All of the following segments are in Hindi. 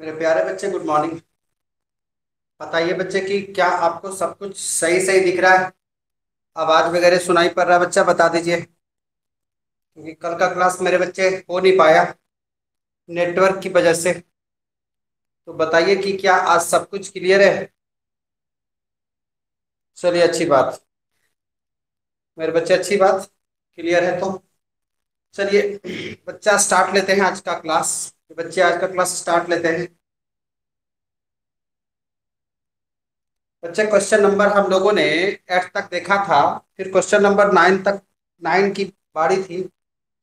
मेरे प्यारे बच्चे गुड मॉर्निंग। बताइए बच्चे कि क्या आपको सब कुछ सही सही दिख रहा है, आवाज़ वगैरह सुनाई पड़ रहा है बच्चा? बता दीजिए, क्योंकि कल का क्लास मेरे बच्चे हो नहीं पाया नेटवर्क की वजह से। तो बताइए कि क्या आज सब कुछ क्लियर है? चलिए अच्छी बात मेरे बच्चे, अच्छी बात क्लियर है। तो चलिए बच्चा स्टार्ट लेते हैं आज का क्लास। बच्चे आज का क्लास स्टार्ट लेते हैं। बच्चे क्वेश्चन नंबर हम लोगों ने 8 तक देखा था, फिर क्वेश्चन नंबर 9 तक, 9 की बारी थी,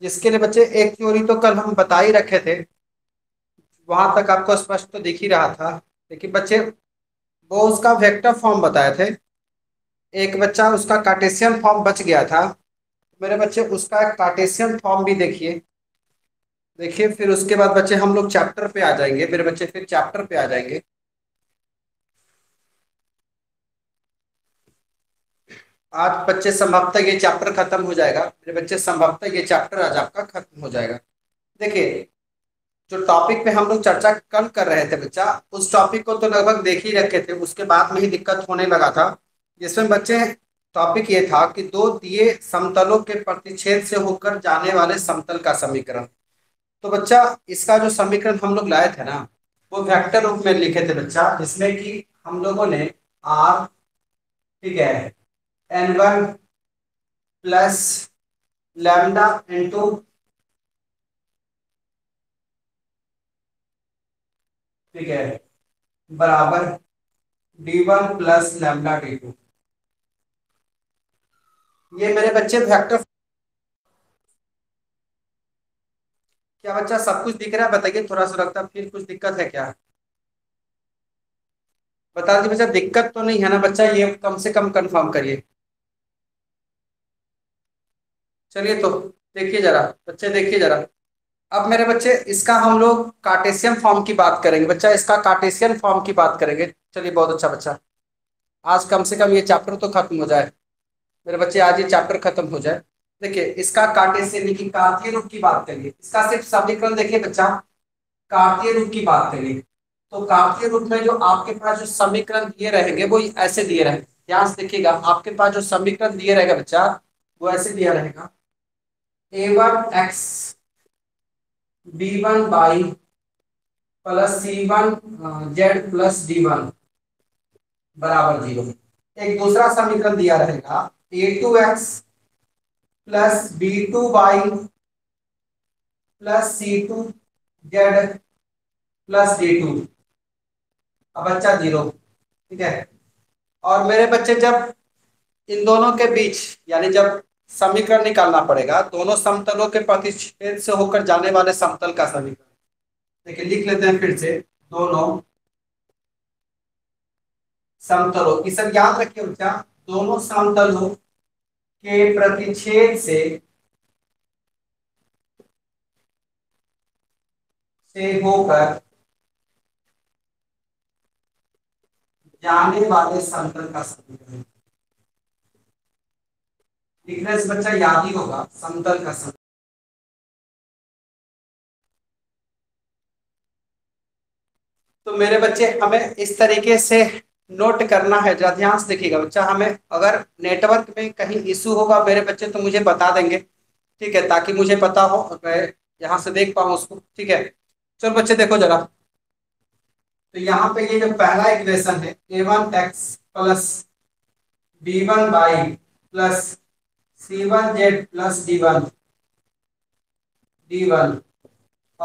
जिसके लिए बच्चे एक थ्योरी तो कल हम बता ही रखे थे, वहां तक आपको स्पष्ट तो दिख ही रहा था। लेकिन बच्चे वो उसका वेक्टर फॉर्म बताए थे, एक बच्चा उसका कार्टेशियन फॉर्म बच गया था मेरे बच्चे, उसका कार्टेशियन फॉर्म भी देखिए। फिर उसके बाद बच्चे हम लोग चैप्टर पे आ जाएंगे मेरे बच्चे, फिर चैप्टर पे आ जाएंगे। आज बच्चे संभवतः ये चैप्टर खत्म हो जाएगा मेरे बच्चे, संभवतः ये चैप्टर आज आपका खत्म हो जाएगा। देखिए जो टॉपिक पे हम लोग चर्चा कल कर रहे थे बच्चा, उस टॉपिक को तो लगभग देख ही रखे थे, उसके बाद में ही दिक्कत होने लगा था। जिसमें बच्चे टॉपिक ये था कि दो दिए समतलों के प्रतिच्छेद से होकर जाने वाले समतल का समीकरण। तो बच्चा इसका जो समीकरण हम लोग लाए थे ना, वो वेक्टर रूप में लिखे थे बच्चा, जिसमें कि हम लोगों ने r ठीक है n1 प्लस लैम्डा n2 ठीक है बराबर d1 प्लस लैम्डा d2, ये मेरे बच्चे वेक्टर। क्या बच्चा सब कुछ दिख रहा है? बताइए, थोड़ा सा लगता है फिर कुछ दिक्कत है क्या? बता दीजिए बच्चा, दिक्कत तो नहीं है ना बच्चा? ये कम से कम कंफर्म करिए। चलिए तो देखिए जरा बच्चे, देखिए जरा अब मेरे बच्चे, इसका हम लोग कार्टेशियन फॉर्म की बात करेंगे बच्चा, इसका कार्टेशियन फॉर्म की बात करेंगे। चलिए बहुत अच्छा बच्चा, आज कम से कम ये चैप्टर तो खत्म हो जाए मेरे बच्चे, आज ये चैप्टर खत्म हो जाए। देखिए इसका कार्टेशियन की कार्तीय रूप की बात करिए, इसका सिर्फ समीकरण देखिए बच्चा, कार्तीय रूप की बात करिए। तो कार्तीय रूप में जो आपके पास जो समीकरण दिए रहेंगे वो ऐसे दिए रहेंगे, ध्यान से देखिएगा। आपके पास जो समीकरण दिए रहेगा बच्चा वो ऐसे दिया रहेगा, a1x b1 by plus c1 Z plus d1 बराबर 0। एक दूसरा समीकरण दिया रहेगा, a2x plus b2 y plus c2 z plus d2 अब बच्चा 0 ठीक है। और मेरे बच्चे जब इन दोनों के बीच, यानी जब समीकरण निकालना पड़ेगा दोनों समतलों के प्रतिच्छेद से होकर जाने वाले समतल का समीकरण, देखिए लिख लेते हैं फिर से, दोनों समतलों की, सब याद रखिए बच्चा, दोनों समतलों के प्रतिच्छेद से होकर जाने वाले समतल का समीकरण। लिखने से बच्चा याद ही होगा, समतल का समीकरण। तो मेरे बच्चे हमें इस तरीके से नोट करना है, जरा ध्यान से देखिएगा बच्चा। हमें अगर नेटवर्क में कहीं इशू होगा मेरे बच्चे तो मुझे बता देंगे ठीक है, ताकि मुझे पता हो और मैं यहाँ से देख पाऊँ उसको ठीक है। चलो बच्चे देखो जरा, तो यहाँ पे ये जो पहला इक्वेशन है, a1x plus b1 by plus c1z plus d1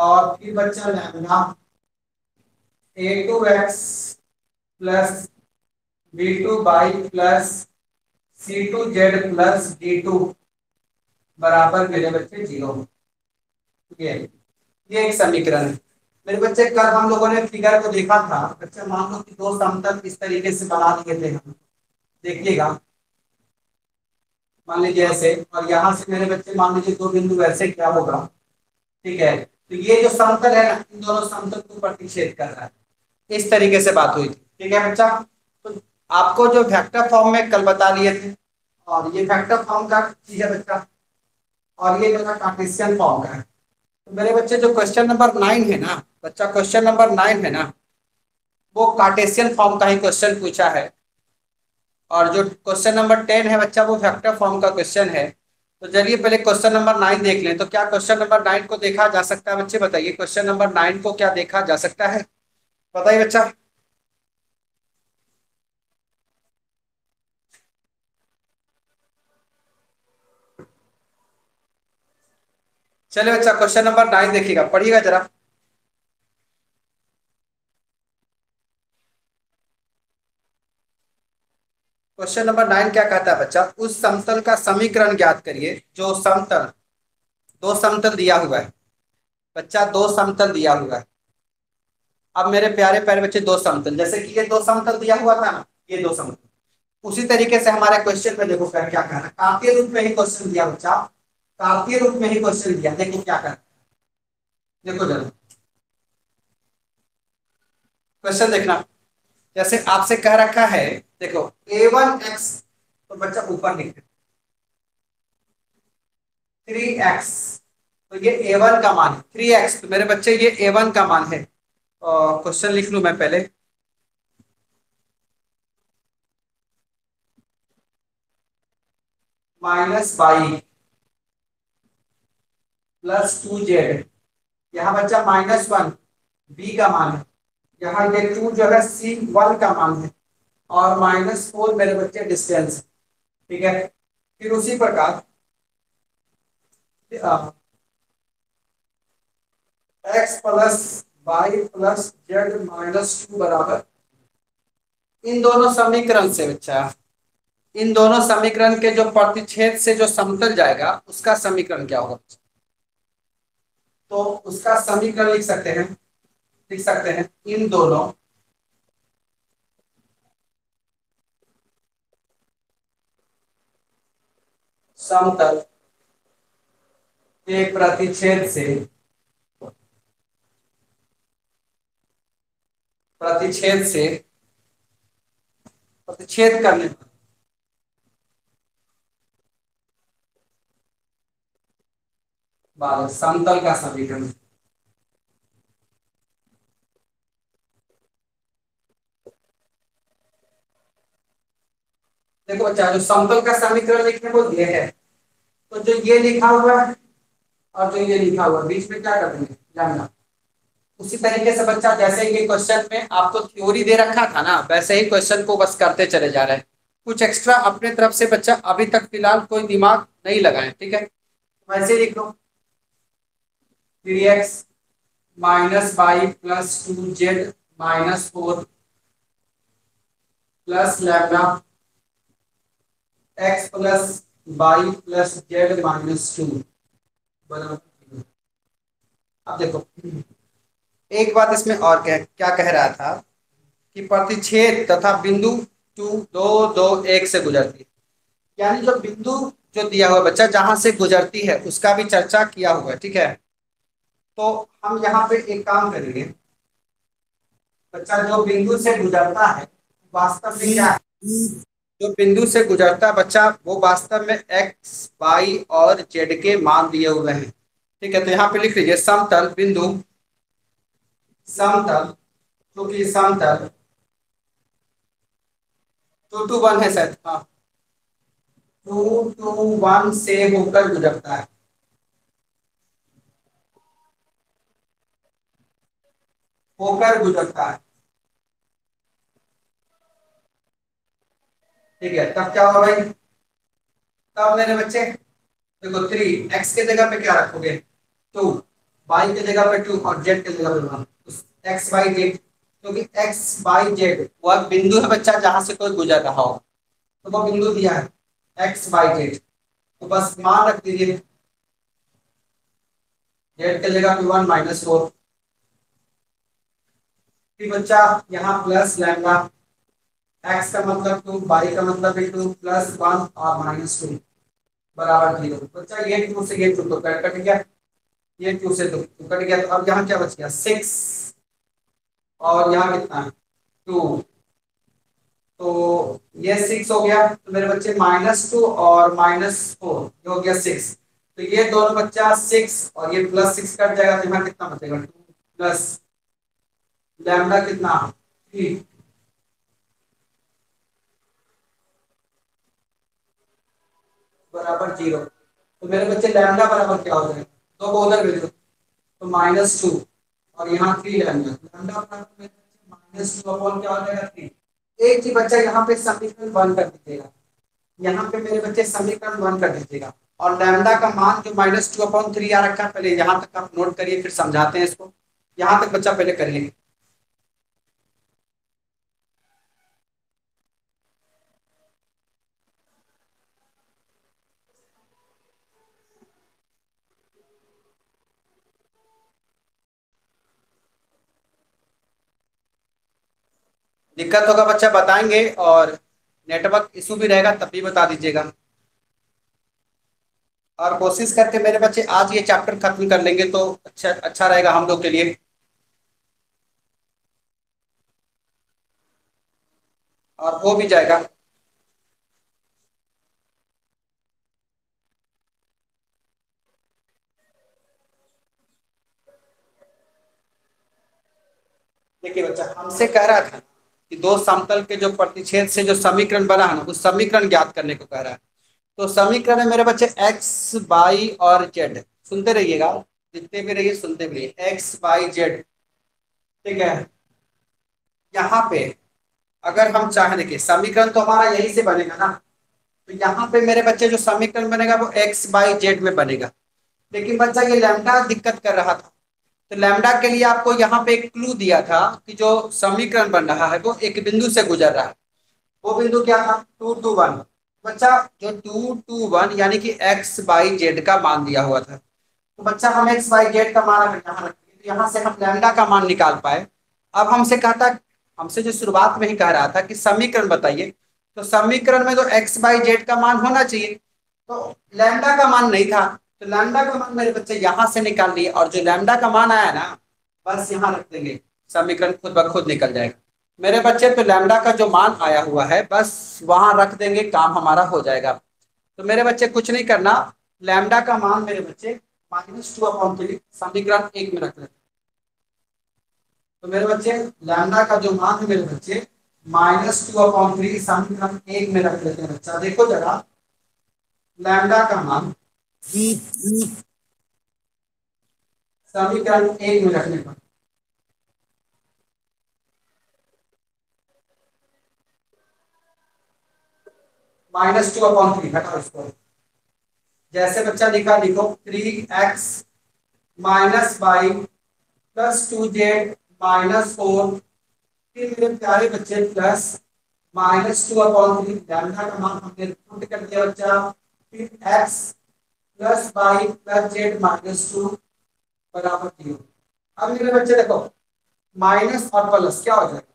और फिर बच्चा lambda a2x plus b2 y plus c2z plus d2 बराबर मेरे बच्चे 0 ये एक समीकरण है मेरे बच्चे। कल हम लोगों ने फिगर को देखा था बच्चे, मान लो कि दो समतल इस तरीके से बना लिए थे हम, देखिएगा मान लीजिए ऐसे, और यहाँ से मेरे बच्चे मान लीजिए दो बिंदु वैसे, क्या होगा ठीक है। तो ये जो समतल है ना, इन दोनों समतल को प्रतिच्छेद कर रहा है, इस तरीके से बात हुई थी ठीक है बच्चा। तो आपको जो वेक्टर फॉर्म में कल बता लिए थे, और ये वेक्टर फॉर्म का चीज है बच्चा, और ये मेरा कार्टेशियन फॉर्म का है मेरे बच्चे जो क्वेश्चन नंबर 9 है ना, बच्चा क्वेश्चन नंबर 9 है ना, वो कार्टेशियन फॉर्म का ही क्वेश्चन पूछा है। और जो क्वेश्चन नंबर 10 है बच्चा, वो वेक्टर फॉर्म का क्वेश्चन है। तो चलिए पहले क्वेश्चन नंबर 9 देख लें। तो क्या क्वेश्चन नंबर 9 को देखा जा सकता है बच्चे? बताइए क्वेश्चन नंबर 9 को क्या देखा जा सकता है? बताइए बच्चा। चलिए बच्चा क्वेश्चन नंबर 9 देखिएगा, पढ़िएगा जरा। क्वेश्चन नंबर 9 क्या कहता है बच्चा? उस समतल का समीकरण ज्ञात करिए जो समतल, दो समतल दिया हुआ है बच्चा, दो समतल दिया हुआ है। अब मेरे प्यारे प्यारे बच्चे, दो समतल, जैसे कि ये दो समतल दिया हुआ था ना, ये दो समतल, उसी तरीके से हमारे क्वेश्चन में देखो क्या कह रहा है। काफी रूप में ही क्वेश्चन दिया बच्चा, कार्तीय रूप में ही क्वेश्चन दिया। देखो क्या कर, देखो जरा क्वेश्चन देखना। जैसे आपसे कह रखा है, देखो a1x, तो बच्चा ऊपर लिख 3x, तो ये a1 का मान 3x। तो मेरे बच्चे ये a1 का मान है। क्वेश्चन लिख लू मैं पहले। -y प्लस 2z, यहाँ बच्चा -1 b का मान है, यहाँ ये 2 जो है c1 का मान है, और -4 मेरे बच्चे डिस्टेंस, ठीक है। फिर उसी प्रकार x plus y plus z -2 बराबर, इन दोनों समीकरण से बच्चा, इन दोनों समीकरण के जो प्रतिच्छेद से जो समतल जाएगा उसका समीकरण क्या होगा? तो उसका समीकरण लिख सकते हैं, लिख सकते हैं इन दोनों समतल के प्रतिच्छेद से, प्रतिच्छेद से प्रतिच्छेद करने पर समतल का समीकरण। देखो बच्चा, जो समतल का समीकरण लिखने को दिया है, तो जो ये लिखा हुआ है और जो ये लिखा हुआ है, बीच में क्या कर देंगे जानना। उसी तरीके से बच्चा, जैसे ये क्वेश्चन में आपको थ्योरी दे रखा था ना, वैसे ही क्वेश्चन को बस करते चले जा रहे हैं। कुछ एक्स्ट्रा अपने तरफ से बच्चा अभी तक फिलहाल कोई दिमाग नहीं लगाए, ठीक है। वैसे लिख लो 3x -y plus 2z -4 plus lambda x plus y plus z -2 बराबर। अब देखो एक बात इसमें और क्या कह रहा था कि प्रतिच्छेद तथा बिंदु 2, 2, 2, 1 से गुजरती है, यानी जो बिंदु जो दिया हुआ बच्चा जहां से गुजरती है उसका भी चर्चा किया हुआ है, ठीक है। तो हम यहाँ पे एक काम करेंगे बच्चा, जो बिंदु से गुजरता है वास्तव में क्या है? जो बिंदु से गुजरता है बच्चा, वो वास्तव में x, y और z के मान दिए हुए हैं, ठीक है। तो यहाँ पे लिख लीजिए समतल बिंदु, समतल, क्योंकि समतल 2, 2, 1 है शायद, हाँ 2, 2, 1 से होकर गुजरता है। होकर गुजरता है, ठीक है। तब क्या होगा भाई? तब मेरे बच्चे देखो 3x के जगह पे क्या रखोगे? 2, y के जगह पे 2 और z के जगह पे 1, x y z, क्योंकि x y z वह बिंदु है बच्चा जहां से कोई गुजर रहा हो, तो वो बिंदु दिया है x y z, तो बस मान रख दीजिए z के जगह पे 1 -4, बच्चा यहाँ प्लस लैम्डा, x का मतलब 2, y का मतलब 2 प्लस 1 और -2 बराबर 0। बच्चा ये 2 से ये 2 तो कट गया, ये 2 से 2 तो कट गया, तो अब यहाँ क्या बच गया? 6, और यहाँ कितना है? 2, तो ये 6 हो गया। तो मेरे बच्चे -2 और -4 ये हो गया 6, तो ये दोनों बच्चा 6 और ये प्लस 6 कट जाएगा तो यहाँ कितना बचेगा 2 प्लस लैम्डा कितना 3। बराबर 0। तो मेरे बच्चे लैम्डा बराबर क्या हो जाएगा, दो को उधर भेजो तो माइनस 2 और यहाँ 3 लैम्डा। लैम्डा बराबर माइनस 2 अपॉन क्या हो जाएगा 3। एक ही बच्चा यहाँ पे समीकरण 1 कर दीजिएगा, यहाँ पे मेरे बच्चे समीकरण 1 कर दीजिएगा और लैम्डा का मान जो -2/3 आ रखा है पहले यहाँ तक आप नोट करिए फिर समझाते हैं इसको। यहाँ तक बच्चा पहले करिए। दिक्कत होगा बच्चा बताएंगे और नेटवर्क इशू भी रहेगा तब भी बता दीजिएगा और कोशिश करके मेरे बच्चे आज ये चैप्टर खत्म कर लेंगे तो अच्छा रहेगा हम लोग के लिए। और वो भी जाएगा देखिए बच्चा हमसे कह रहा था कि दो समतल के जो प्रतिच्छेद से जो समीकरण बना है ना उस समीकरण ज्ञात करने को कह रहा है। तो समीकरण है मेरे बच्चे x, y और z। सुनते रहिएगा जितने भी रहिए सुनते भी रहिए x, y, z। ठीक है, यहाँ पे अगर हम चाहें देखिए समीकरण तो हमारा यही से बनेगा ना, तो यहाँ पे मेरे बच्चे जो समीकरण बनेगा वो x, y, z में बनेगा। लेकिन बच्चा ये लैम्डा दिक्कत कर रहा था तो लैम्डा के लिए आपको यहाँ पे एक क्लू दिया था कि जो समीकरण बन रहा है वो एक बिंदु से गुजर रहा है। वो बिंदु क्या था 2, 2, 1। बच्चा जो 2, 2, 1 यानी कि x, y, z का मान दिया हुआ था। तो बच्चा हम x, y, z का मान यहाँ रखेंगे तो यहाँ से हम लैम्डा का मान निकाल पाए। अब हमसे कहता हमसे जो शुरुआत में ही कह रहा था कि समीकरण बताइए तो समीकरण में तो x, y, z का मान होना चाहिए तो लैम्डा का मान नहीं था तो लैम्डा का मान मेरे बच्चे यहाँ से निकाल लिए और जो लैम्डा का मान आया ना बस यहाँ रख देंगे समीकरण खुद ब खुद निकल जाएगा मेरे बच्चे। तो लैम्डा का जो मान आया हुआ है बस वहाँ रख देंगे, काम हमारा हो जाएगा। तो मेरे बच्चे कुछ नहीं करना, लैम्डा का मान मेरे बच्चे -2/3 समीकरण 1 में रख लेते। तो मेरे बच्चे लैम्डा का जो मान है मेरे बच्चे -2/3 समीकरण 1 में रख लेते हैं। बच्चा देखो जरा लैम्डा का मान समीकरण 1 में रखने पर -2/3 घटाओ इसको। जैसे बच्चा लिखा लिखो 3x - y + 2z - 4 मेरे प्यारे बच्चे प्लस -2/3 लैम्डा का मान हमने पुट कर दिया बच्चा फिर x + y + z - 2 बराबर। अब मेरे बच्चे देखो माइनस और प्लस क्या हो जाएगा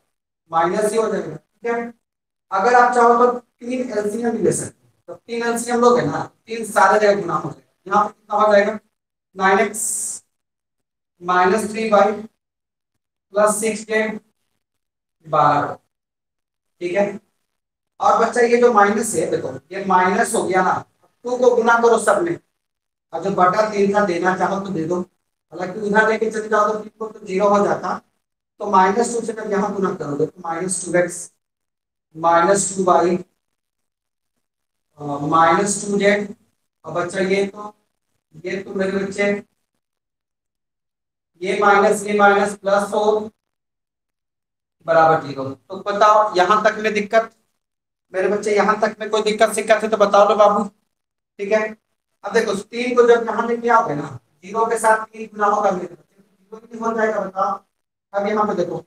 माइनस ही हो जाएगा। ठीक है, अगर आप चाहो तो 3 LCM भी ले सकते हो। तो 3 LCM लोग है ना 3 सारे जगह गुना हो जाएगा। यहाँ पर कितना हो जाएगा 9x - 3y + 6z 12। ठीक है, और बच्चा ये जो माइनस है देखो ये माइनस हो गया ना 2 को गुना करो सब में और जो बटा 3 था देना चाहो तो दे दो, हालांकि उधर लेके चले जाओ तो 3 को तो 0 हो जाता। तो -2 से जब यहाँ गुना करोगे तो -2x - 2y -2z और बच्चा ये तो मेरे बच्चे ये माइनस +4 बराबर 0। तो बताओ यहाँ तक में दिक्कत मेरे बच्चे यहाँ तक में कोई दिक्कत सिक्कत है तो बताओ लो बाबू। ठीक है, अब देखो 3 को जब यहाँ लेके आओगे ना 0 के साथ 3 गुना होगा मेरे बच्चे 0 हो जाएगा। बताओ अब यहाँ पे देखो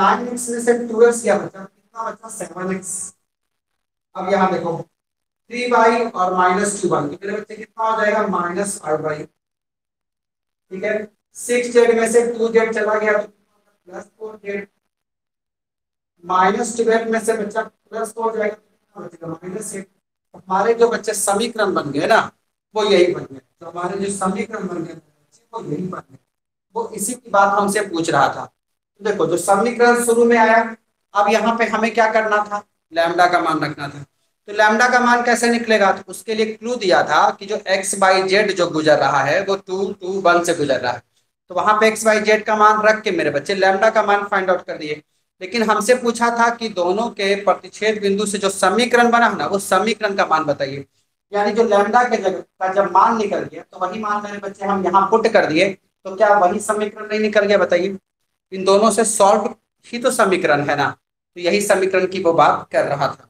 9x में से 2x किया बच्चा कितना बच्चा 7x। अब यहाँ देखो 3y और -2y मेरे बच्चे कितना हो जाएगा -8y। ठीक है, 6z में से 2z चला गया तो +4z -12 में से बच्चा +4 जाएगा बचेगा -8। हमारे जो बच्चे समीकरण बन गए ना वो यही बन गए। तो हमारे जो समीकरण बन गए वो यही बन गए। वो इसी की बात हमसे पूछ रहा था। तो देखो जो समीकरण शुरू में आया अब यहाँ पे हमें क्या करना था लैम्डा का मान रखना था। तो तो लैम्डा का मान कैसे निकलेगा, तो उसके लिए क्लू दिया था कि जो एक्स बाई जेड जो गुजर रहा है वो 2, 2, 1 से गुजर रहा है, तो वहां पे एक्स बाई जेड का मान रख के मेरे बच्चे लैम्डा का मान फाइंड आउट कर दिए। लेकिन हमसे पूछा था कि दोनों के प्रतिच्छेद बिंदु से जो समीकरण बना ना, वो समीकरण का मान बताइए, यानी जो लैम्डा के जगह का जब मान निकल गया तो वही मान मेरे बच्चे हम यहाँ पुट कर दिए, तो क्या वही समीकरण नहीं निकल गया बताइए? इन दोनों से सॉल्व ही तो समीकरण है ना, तो यही समीकरण की वो बात कर रहा था।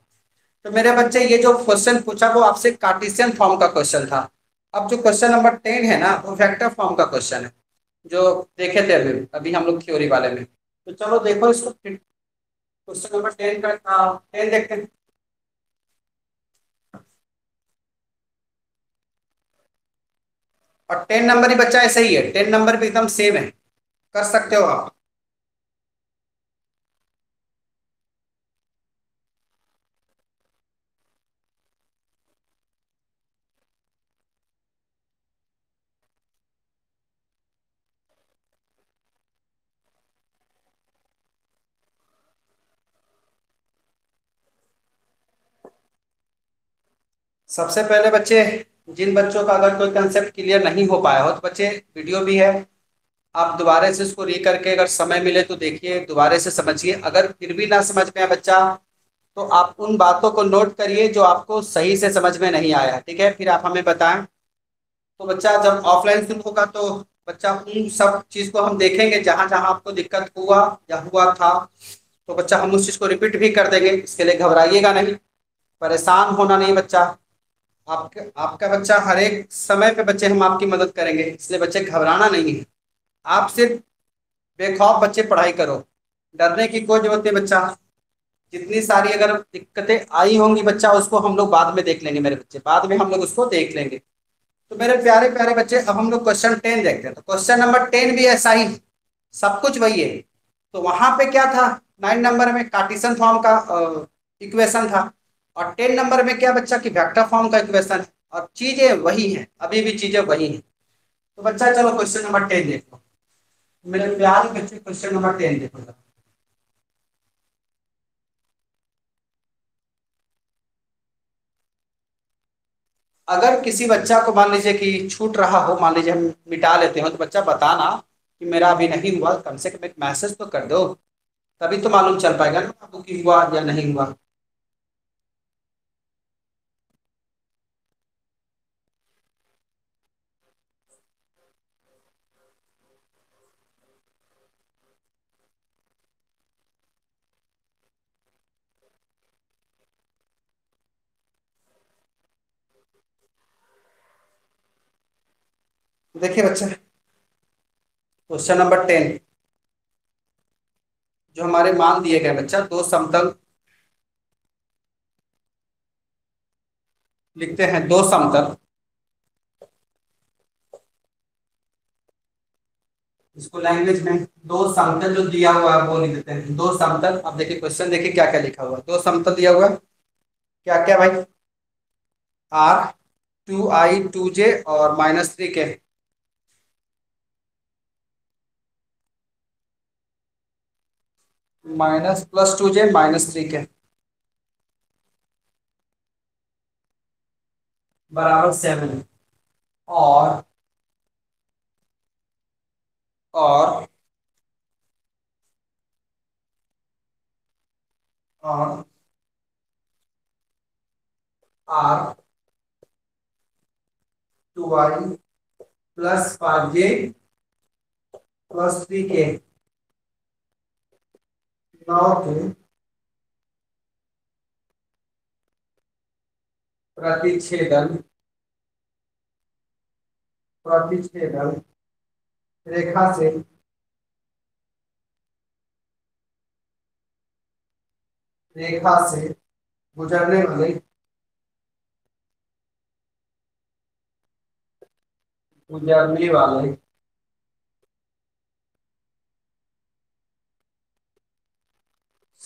तो मेरे बच्चे ये जो क्वेश्चन पूछा वो आपसे कार्टेशियन फॉर्म का क्वेश्चन था। अब जो क्वेश्चन नंबर 10 है ना वो वेक्टर फॉर्म का क्वेश्चन है जो देखे थे अभी हम लोग थ्योरी वाले में। तो चलो देखो इसको, क्वेश्चन नंबर 10 देखते हैं। और 10 नंबर ही बच्चा ऐसा ही है, 10 नंबर भी एकदम सेम है, कर सकते हो आप। सबसे पहले बच्चे जिन बच्चों का अगर कोई कंसेप्ट क्लियर नहीं हो पाया हो तो बच्चे वीडियो भी है, आप दोबारा से इसको री करके अगर समय मिले तो देखिए, दोबारा से समझिए। अगर फिर भी ना समझ में आए बच्चा तो आप उन बातों को नोट करिए जो आपको सही से समझ में नहीं आया, ठीक है? फिर आप हमें बताएं। तो बच्चा जब ऑफलाइन शुरू होगा तो बच्चा उन सब चीज़ को हम देखेंगे जहाँ जहाँ आपको दिक्कत हुआ या हुआ था, तो बच्चा हम उस चीज़ को रिपीट भी कर देंगे। इसके लिए घबराइएगा नहीं, परेशान होना नहीं बच्चा, आपका बच्चा हर एक समय पे बच्चे हम आपकी मदद करेंगे, इसलिए बच्चे घबराना नहीं है। आप सिर्फ बेखौफ बच्चे पढ़ाई करो, डरने की कोई जरूरत नहीं बच्चा। जितनी सारी अगर दिक्कतें आई होंगी बच्चा उसको हम लोग बाद में देख लेंगे, मेरे बच्चे बाद में हम लोग उसको देख लेंगे। तो मेरे प्यारे प्यारे बच्चे अब हम लोग क्वेश्चन 10 देखते हैं। तो क्वेश्चन नंबर 10 भी ऐसा ही, सब कुछ वही है। तो वहाँ पे क्या था, 9 नंबर में कार्टेशियन फॉर्म का इक्वेशन था और 10 नंबर में क्या बच्चा कि वेक्टर फॉर्म का इक्वेशन है, और चीजें वही हैं, अभी भी चीजें वही हैं। तो बच्चा चलो क्वेश्चन नंबर 10 देखो मेरे प्यारे बच्चे, क्वेश्चन नंबर 10 देखो। अगर किसी बच्चा को मान लीजिए कि छूट रहा हो, मान लीजिए हम मिटा लेते हो, तो बच्चा बताना कि मेरा अभी नहीं हुआ, कम से कम एक मैसेज तो कर दो, तभी तो मालूम चल पाएगा ना बुकिंग हुआ या नहीं हुआ। देखिए बच्चा क्वेश्चन नंबर 10 जो हमारे मान दिए गए बच्चा, दो समतल लिखते हैं, दो समतल, इसको लैंग्वेज में दो समतल जो दिया हुआ है वो लिख देते हैं, दो समतल। अब देखिए क्वेश्चन देखिए क्या क्या लिखा हुआ है। दो समतल दिया हुआ है, क्या क्या भाई, आर 2i 2j और -3k। Minus plus 2j -3k बराबर 7 और r 2i plus 5j plus 3k 9k प्रतिच्छेदन रेखा से गुजरने वाले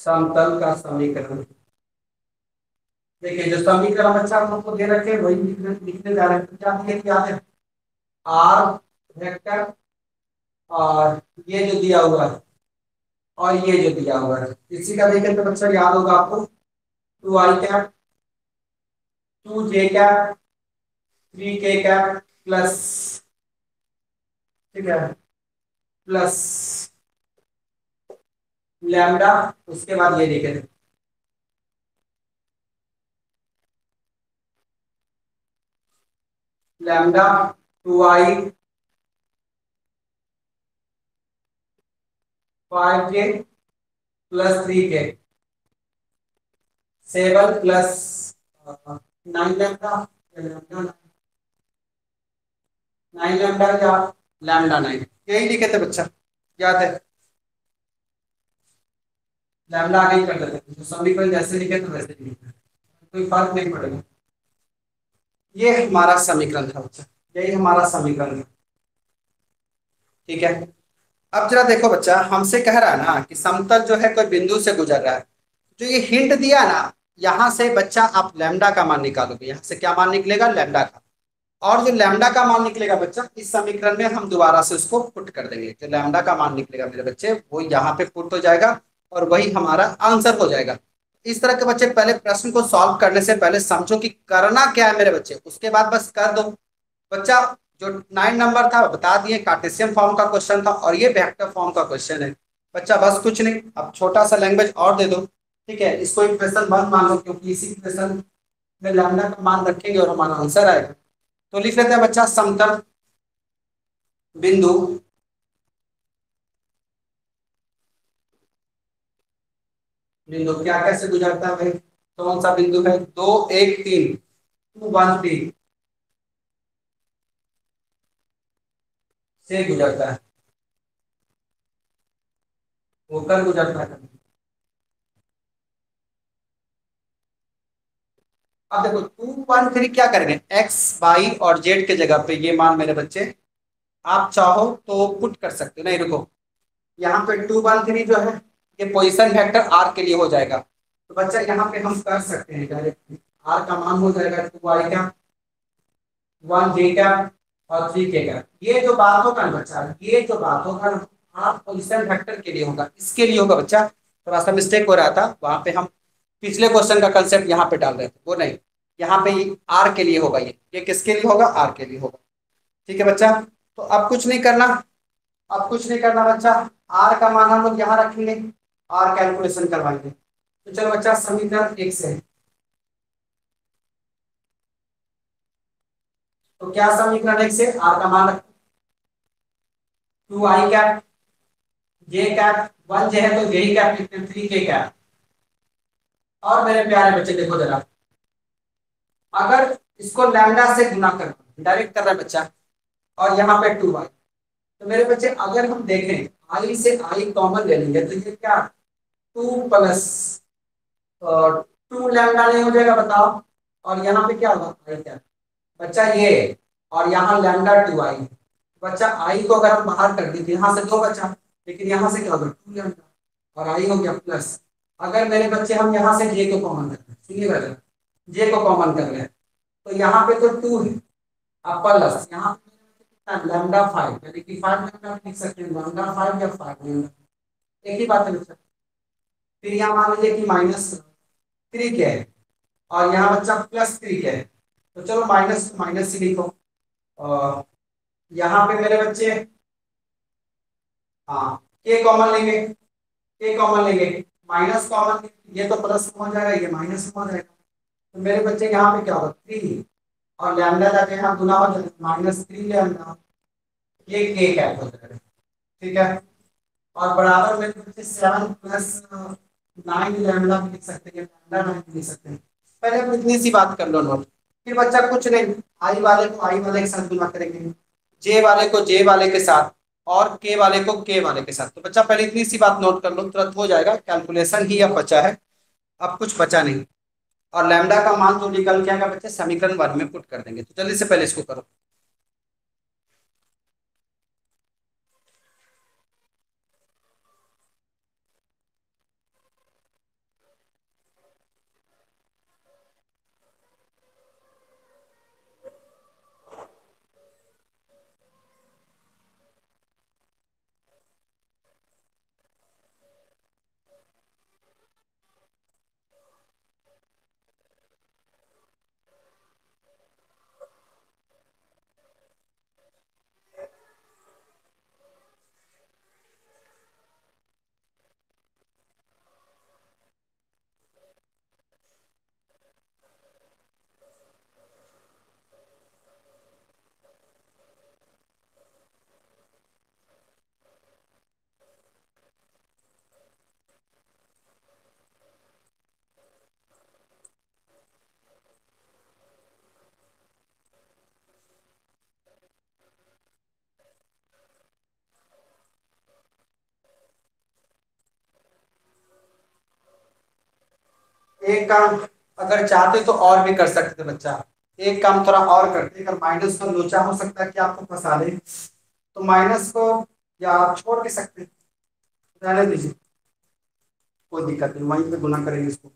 समतल का समीकरण। देखिए जो समीकरण बच्चा हम लोग को दे रखे वही लिखने जा रहे हैं। क्या दिए, क्या है, आर वेक्टर और ये जो दिया हुआ है और ये जो दिया हुआ है, इसी का देखें तो बच्चा याद होगा आपको 2i cap 2j cap 3k cap plus, ठीक है, प्लस लैम्डा, उसके बाद ये देखे थे lambda 2i 5j plus 3k seven plus 9 lambda, lambda 9, यही लिखे थे बच्चा, याद है? लैम्डा आगे ही कर लेते हैं, जो समीकरण जैसे लिखे तो वैसे ही लिखे, कोई फर्क नहीं पड़ेगा। ये हमारा समीकरण था बच्चा, यही हमारा समीकरण था, ठीक है। अब जरा देखो बच्चा, हमसे कह रहा है ना कि समतल जो है कोई बिंदु से गुजर रहा है, जो ये हिंट दिया ना, यहाँ से बच्चा आप लैम्डा का मान निकालोगे, यहाँ से क्या मान निकलेगा, लैम्डा का, और जो लैम्डा का मान निकलेगा बच्चा इस समीकरण में हम दोबारा से उसको पुट कर देंगे, जो लैम्डा का मान निकलेगा मेरे बच्चे वो यहाँ पे पुट हो जाएगा और वही हमारा आंसर हो जाएगा। इस तरह के बच्चे पहले प्रश्न को सॉल्व करने से पहले समझो कि करना क्या है मेरे बच्चे, उसके बाद बस कर दो बच्चा। जो 9 नंबर था बता दिए, कार्टेशियन फॉर्म का क्वेश्चन था और ये वेक्टर फॉर्म का क्वेश्चन है बच्चा, बस कुछ नहीं, अब छोटा सा लैंग्वेज और दे दो, ठीक है। इसको इक्वेशन 1 मान लो, क्योंकि इसी इक्वेशन में लैम्डा का मान रखेंगे और हमारा आंसर आएगा। तो लिख लेते हैं बच्चा, समतल बिंदु बिंदु क्या कैसे गुजरता है भाई, कौन सा बिंदु है, 2, 1, 3 2, 1, 3 से गुजरता है, होकर गुजरता है। अब देखो 2, 1, 3 क्या करेंगे, x, y और z के जगह पे ये मान मेरे बच्चे आप चाहो तो पुट कर सकते हो, नहीं रुको, यहाँ पे 2, 1, 3 जो है ये पोजीशन वेक्टर r के लिए हो जाएगा, तो बच्चा यहाँ पे हम कर सकते हैं डायरेक्टली, r का मान हो जाएगा 2i का, 1j का और 3k का। ये जो बात होगा ना बच्चा, ये जो बात होगा ना r पोजीशन वेक्टर के लिए होगा, इसके लिए होगा बच्चा, थोड़ा सा मिस्टेक हो रहा था वहाँ पे, हम पिछले क्वेश्चन का कंसेप्ट यहाँ पे डाल रहे थे, वो नहीं, यहाँ पे आर के लिए होगा, ये किसके लिए होगा, आर के लिए होगा, ठीक है बच्चा। तो अब कुछ नहीं करना, अब कुछ नहीं करना बच्चा, आर का मान हम लोग यहाँ रखेंगे और कैलकुलेशन करवाएंगे। तो चलो बच्चा, समीकरण 1 से, तो क्या समीकरण 1 से आर का मान रखें, 2i cap j cap 1j है तो j कैप लिखते हैं, 3k कैप। और मेरे प्यारे बच्चे देखो जरा, अगर इसको लैम्डा से गुना करना, डायरेक्ट कर रहा है बच्चा, और यहाँ पे 2y, तो मेरे बच्चे अगर हम देखें i से i कॉमन ले लेंगे तो ये क्या 2 प्लस 2 लैम्डा नहीं हो जाएगा बताओ, और यहाँ पे क्या होगा i क्या बच्चा ये, और यहाँ लैम्डा 2i बच्चा, i को अगर हम बाहर कर देते यहाँ से 2 बच्चा, लेकिन यहाँ से क्या होगा 2 लैम्डा और i हो गया प्लस। अगर मेरे बच्चे हम यहाँ से j को कॉमन करते हैं, सुनिएगा जरा, j को कॉमन कर रहे हैं तो यहाँ पे तो 2 है, अब प्लस यहाँ पे लैम्डा 5, यानी कि 5 लैम्डा लिख सकते हैं, लैम्डा 5 या 5 लैम्डा, एक ही बात है बच्चा। फिर यहाँ मान लीजिए कि -3 क्या है और यहाँ बच्चा +3 क्या है, तो चलो माइनस माइनस ही लिखो, और यहाँ पे मेरे बच्चे हाँ k कॉमन लेंगे, k कॉमन लेंगे, माइनस कॉमन, ये तो प्लस हो जाएगा, ये माइनस हो जाएगा, तो मेरे बच्चे यहाँ पे क्या होगा 3 और लैम्डा जाके यहाँ गुना हो जाएगा, -3 लैम्डा, ये k कैप हो जाएगा, ठीक है। और बराबर मेरे बच्चे 7 प्लस 9 लैम्डा भी लिख सकते हैं, लैम्डा 9 भी लिख सकते हैं। पहले हम इतनी सी बात कर लो नोट, फिर बच्चा कुछ नहीं, आई वाले को आई वाले के साथ गुना करेंगे, जे वाले को जे वाले के साथ, और के वाले को के वाले के साथ। तो बच्चा पहले इतनी सी बात नोट कर लो, तुरंत हो जाएगा, कैलकुलेशन ही अब बचा है, अब कुछ बचा नहीं। और लैम्डा का मान तो निकल के आएगा बच्चे, समीकरण 1 में पुट कर देंगे। तो जल्दी से पहले इसको करो, एक काम अगर चाहते तो और भी कर सकते थे बच्चा, एक काम थोड़ा और करते, अगर माइनस को लोचा हो सकता है कि आपको फंसा ले तो माइनस को या आप छोड़ भी सकते हैं, रहने दीजिए, कोई दिक्कत नहीं, वहीं पे गुना करेंगे इसको,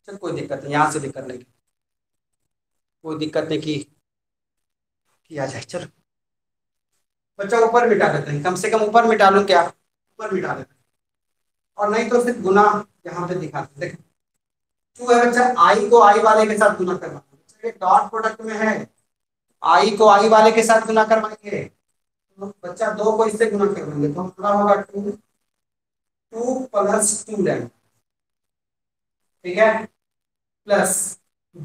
अच्छा कोई दिक्कत नहीं, यहाँ से दिक्कत नहीं, कोई दिक्कत नहीं की किया जाए। चलो बच्चा ऊपर मिटा देते हैं, कम से कम ऊपर मिटा लो, क्या ऊपर मिटा देते हैं, और नहीं तो सिर्फ गुना यहाँ पे दिखाते देखें। टू है बच्चा, आई को आई वाले के साथ गुना करना, ये डॉट प्रोडक्ट में है, आई को आई वाले के साथ गुना करवाएंगे, तो बच्चा दो को इससे गुना करवाएंगे तो हमारा होगा two, two plus two rank, ठीक है, प्लस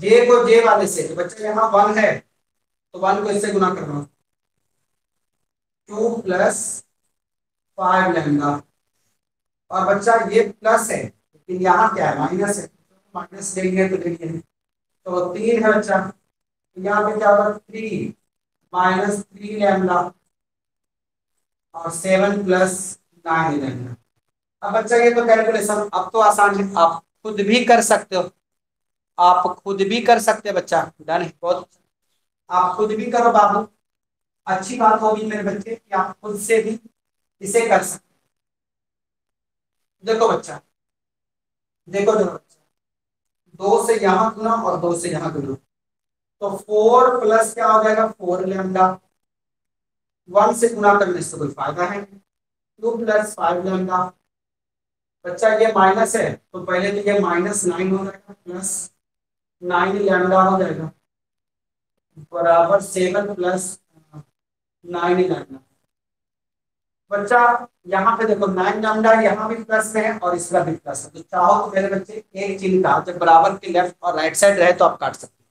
जे को जे वाले से, तो बच्चा यहाँ वन है तो वन को इससे गुना करना, टू प्लस 5 लैम्बडा, और बच्चा ये प्लस है लेकिन यहाँ क्या है माइनस है, तो माइनस लेंगे तो ले लेंगे, तो 3 है बच्चा, यहाँ पे क्या होगा 3 माइनस 3 लैम्बडा और 7 प्लस 9 लैम्बडा। अब बच्चा ये तो कैलकुलेशन अब तो आसान है, आप खुद भी कर सकते हो, आप खुद भी कर सकते हो बच्चा, डन है, बहुत आप खुद भी करो बाबू, अच्छी बात होगी मेरे बच्चे कि आप खुद से भी इसे कर सकते। देखो बच्चा, देखो जरा बच्चा, दो से यहाँ गुना और दो से यहाँ गुना, तो 4 प्लस क्या हो जाएगा 4 लैम्बडा, 1 से गुना करने से कोई फायदा है, 2 प्लस 5 लैम्बडा, बच्चा ये माइनस है तो पहले तो ये माइनस 9 हो जाएगा, प्लस 9 लैम्बडा हो जाएगा बराबर 7 प्लस 9 लैम्बडा। बच्चा यहाँ पे देखो 9 लैम्बडा यहाँ भी प्लस में है और इसका भी प्लस है, तो चाहो तो मेरे बच्चे एक चिन्ह का जब बराबर के लेफ्ट और राइट साइड रहे तो आप काट सकते हैं।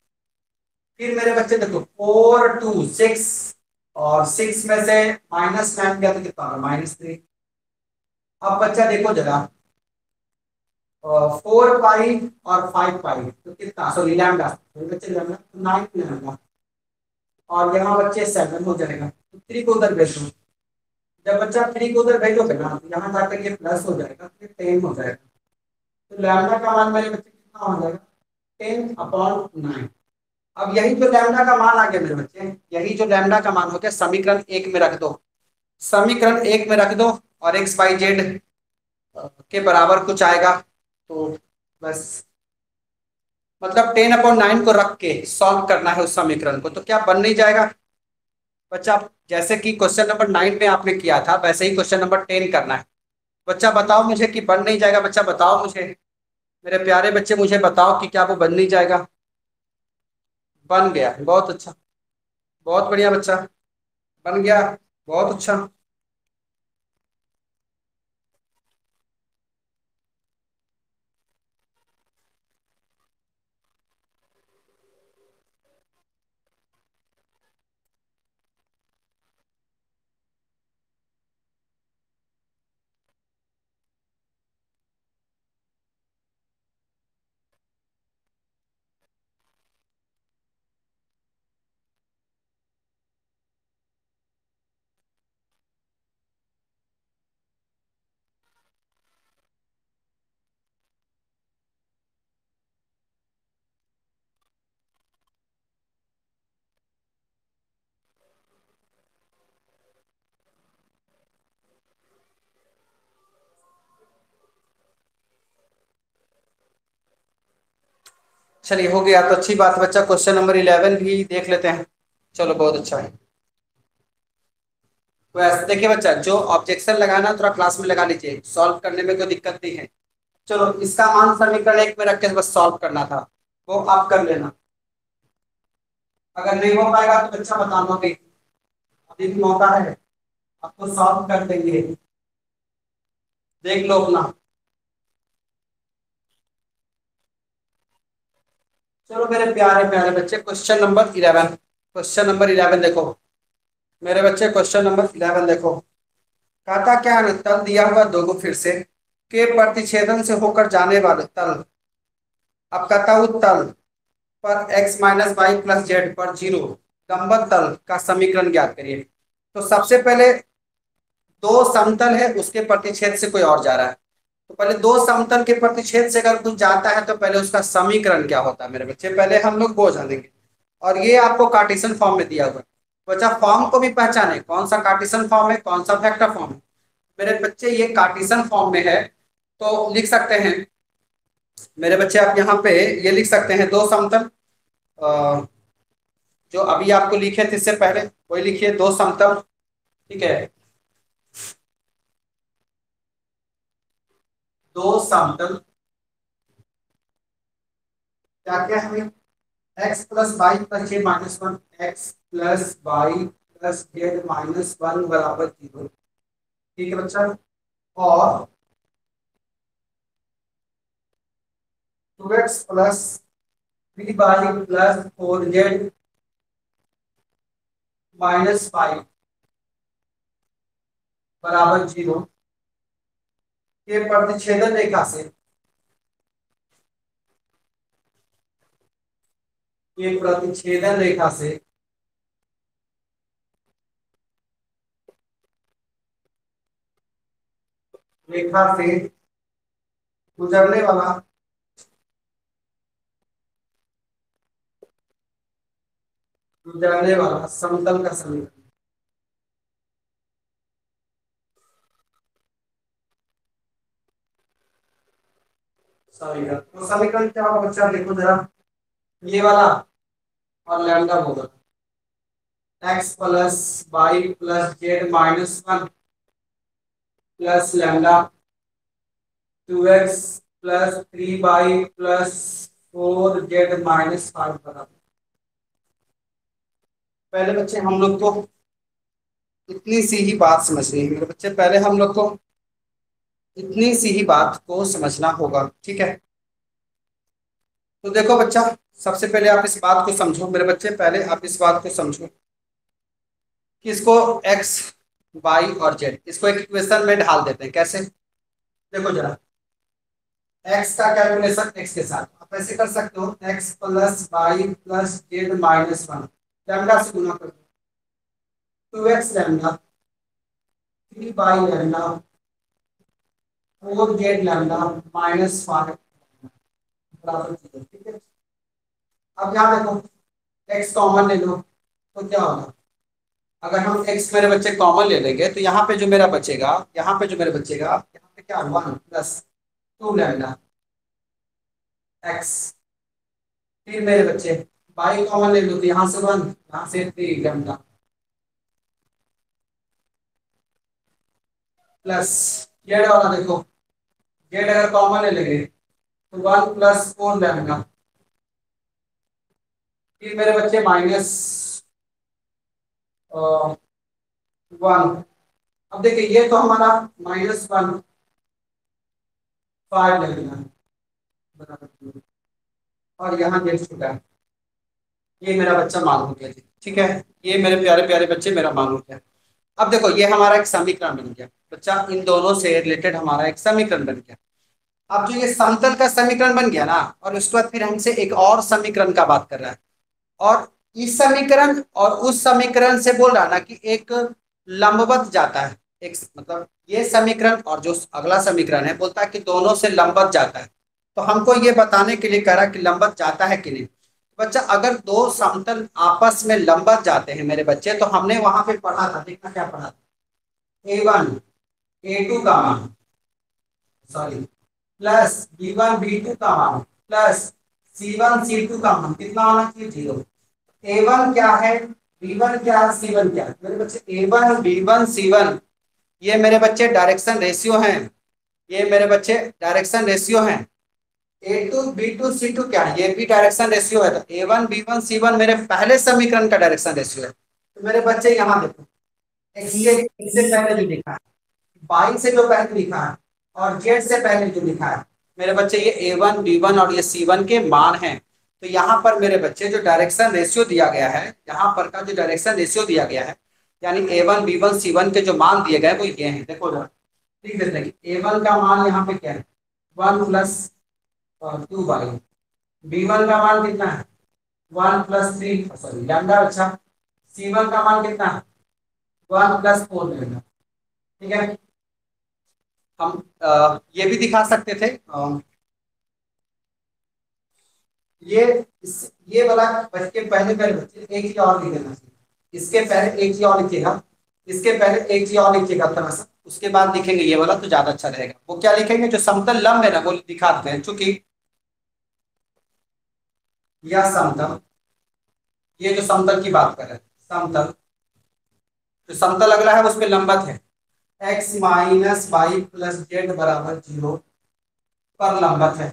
फिर मेरे बच्चे देखो 4 2 6 और 6 में से माइनस 9 गया तो कितना होगा -3। अब बच्चा देखो जरा 4 पाई और 5 पाई तो कितना, सॉरी लैम्बडा, बच्चे लैम्बडा 9 लैम्बडा और यहाँ बच्चे 7 हो जाएगा, 3 को उधर भेजो, जब बच्चा 3 को उधर भेजोगे ना तो यहाँ जाकर ये प्लस हो जाएगा, फिर 10 हो जाएगा, तो लैम्बडा का मान मेरे बच्चे कितना हो जाएगा 10/9। अब यही जो लैम्बडा का मान आ गया मेरे बच्चे, यही जो लैम्बडा का मान हो गया समीकरण 1 में रख दो, समीकरण 1 में रख दो और XYZ के बराबर कुछ आएगा, तो बस मतलब 10/9 को रख के सॉल्व करना है उस समीकरण को, तो क्या बन नहीं जाएगा बच्चा, जैसे कि क्वेश्चन नंबर 9 में आपने किया था वैसे ही क्वेश्चन नंबर 10 करना है बच्चा। बताओ मुझे कि बन नहीं जाएगा बच्चा, बताओ मुझे मेरे प्यारे बच्चे, मुझे बताओ कि क्या वो बन नहीं जाएगा। बन गया, बहुत अच्छा, बहुत बढ़िया बच्चा, बन गया, बहुत अच्छा। चलिए हो गया तो अच्छी बात बच्चा, क्वेश्चन नंबर 11 भी देख लेते हैं, चलो बहुत अच्छा है। वैसे देखिए बच्चा, जो ऑब्जेक्शन लगाना थोड़ा क्लास में लगा लीजिए, सॉल्व करने में कोई दिक्कत नहीं है। चलो इसका मान समीकरण 1 में रख के बस सॉल्व करना था, वो आप कर लेना, अगर नहीं हो पाएगा तो बच्चा बताना भी, अभी भी मौका है, आपको सॉल्व कर देंगे, देख लो अपना। चलो मेरे प्यारे प्यारे बच्चे, क्वेश्चन नंबर 11 देखो मेरे बच्चे, क्वेश्चन नंबर 11 देखो, कहता क्या है, तल दिया हुआ दोगो फिर से के प्रतिच्छेदन से होकर जाने वाले तल, अब कहता हूँ तल पर x - y + z पर 0 लंबवत तल का समीकरण ज्ञात करिए। तो सबसे पहले दो समतल है उसके प्रतिच्छेद से कोई और जा रहा है, तो पहले दो समतल के प्रतिच्छेद से अगर कुछ जाता है तो पहले उसका समीकरण क्या होता है मेरे बच्चे, पहले हम लोग वो जानेंगे। और ये आपको कार्टेशियन फॉर्म में दिया हुआ है। बच्चा फॉर्म को भी पहचाने, कौन सा कार्टेशियन फॉर्म है कौन सा वेक्टर फॉर्म है। मेरे बच्चे ये कार्टेशियन फॉर्म में है तो लिख सकते हैं मेरे बच्चे, आप यहाँ पे ये लिख सकते हैं दो समतल, जो अभी आपको लिखे थे इससे पहले वही लिखिए, दो समतल, ठीक है, दो समतल क्या क्या है, x plus Y plus Z minus one, x plus Y plus Z minus one बराबर 0, ठीक है बच्चा। और 2x plus 3y plus 4z minus 5 बराबर 0 के प्रतिच्छेदन रेखा से रेखा से गुजरने वाला समतल का समीकरण। तो समीकरण क्या होगा बच्चा, देखो जरा, ये वाला और लैम्डा होगा x plus Y plus Z minus one plus lambda 2x plus 3y plus 4z minus 5 बराबर। पहले बच्चे हम लोग को इतनी सी ही बात को समझना होगा, ठीक है। तो देखो बच्चा, सबसे पहले आप इस बात को समझो मेरे बच्चे, कि इसको x, y और z इसको एक इक्वेशन में ढाल देते हैं। कैसे, देखो जरा, x का कैलकुलेशन x के साथ आप ऐसे कर सकते हो, x plus Y plus Z minus one lambda से गुना कर दो, 2x lambda 3y lambda 4z lambda minus 5 बराबर 0, ठीक है। अब यहाँ देखो x कॉमन ले लो तो क्या होगा, अगर हम x मेरे बच्चे कॉमन ले लेंगे तो यहाँ पे क्या होगा, प्लस 2 लैम्डा x, फिर मेरे बच्चे y कॉमन ले लो तो यहाँ से 1, यहाँ से 3 लैम्डा प्लस z वाला देखो, z अगर कॉमन ले लेंगे तो 1 प्लस 4 लैम्डा, फिर मेरे बच्चे माइनस 1। अब देखिए ये तो हमारा माइनस 1 5 लैम्डा बराबर, और यहाँ z छूटा है, ये मेरा बच्चा मान हो गया, ठीक है। ये मेरे प्यारे प्यारे बच्चे मेरा मान हो गया। अब देखो ये हमारा एक समीकरण बन गया बच्चा, इन दोनों से रिलेटेड हमारा एक समीकरण बन गया। अब जो ये समतल का समीकरण बन गया ना, और उसके बाद फिर हमसे एक और समीकरण का बात कर रहा है, और इस समीकरण और उस समीकरण से बोल रहा है ना कि एक लंबवत जाता है, एक मतलब ये समीकरण और जो अगला समीकरण है बोलता है कि दोनों से लंबवत जाता है। तो हमको ये बताने के लिए कह रहा है कि लंबवत जाता है कि नहीं। बच्चा अगर दो समतल आपस में लंबवत जाते हैं मेरे बच्चे, तो हमने वहां पे पढ़ा था, देखना क्या पढ़ा था, a1 a2 का मान, सॉरी प्लस b1 b2 का मान प्लस c1 c2 का मान कितना होना चाहिए, 0। a1 क्या है, b1 क्या है, c1 क्या है मेरे बच्चे, a1 b1 c1 ये मेरे बच्चे डायरेक्शन रेशियो हैं, a2 b2 c2 क्या है, ये भी डायरेक्शन रेशियो है। तो a1 b1 c1 मेरे पहले समीकरण का डायरेक्शन रेशियो है। तो मेरे बच्चे यहाँ देखो, इससे पहले जो लिखा है, y से जो पहले लिखा है और z से पहले जो लिखा है मेरे बच्चे, ये a1 b1 और ये c1 के मान हैं। तो यहाँ पर मेरे बच्चे जो डायरेक्शन रेशियो दिया गया है, यहाँ पर का जो डायरेक्शन रेशियो दिया गया है, यानी a1 b1 c1 के जो मान दिए गए वो ये हैं। देखो जरा लिख देते हैं कि a1 का मान यहाँ पे क्या है, 1 प्लस 2y, b1 का मान कितना है, 1 प्लस 3 सॉरी लैम्डा, अच्छा c1 का मान कितना है, 1 प्लस 4 लैम्डा, ठीक है। हम ये भी दिखा सकते थे, ये वाला इसके पहले बच्चे एक ही और लिख देना चाहिए, इसके पहले एक ही और लिखेगा, इसके पहले एक ही और लिखेगा थोड़ा सा, उसके बाद लिखेंगे ये वाला तो ज्यादा अच्छा रहेगा। वो क्या लिखेंगे, जो समतल लंब है ना वो दिखा देते हैं, चूंकि यह समतल, ये जो समतल की बात कर रहे हैं, समतल जो समतल लग रहा है उसमें लंबत है, x minus Y plus Z बराबर 0 पर लंबत है।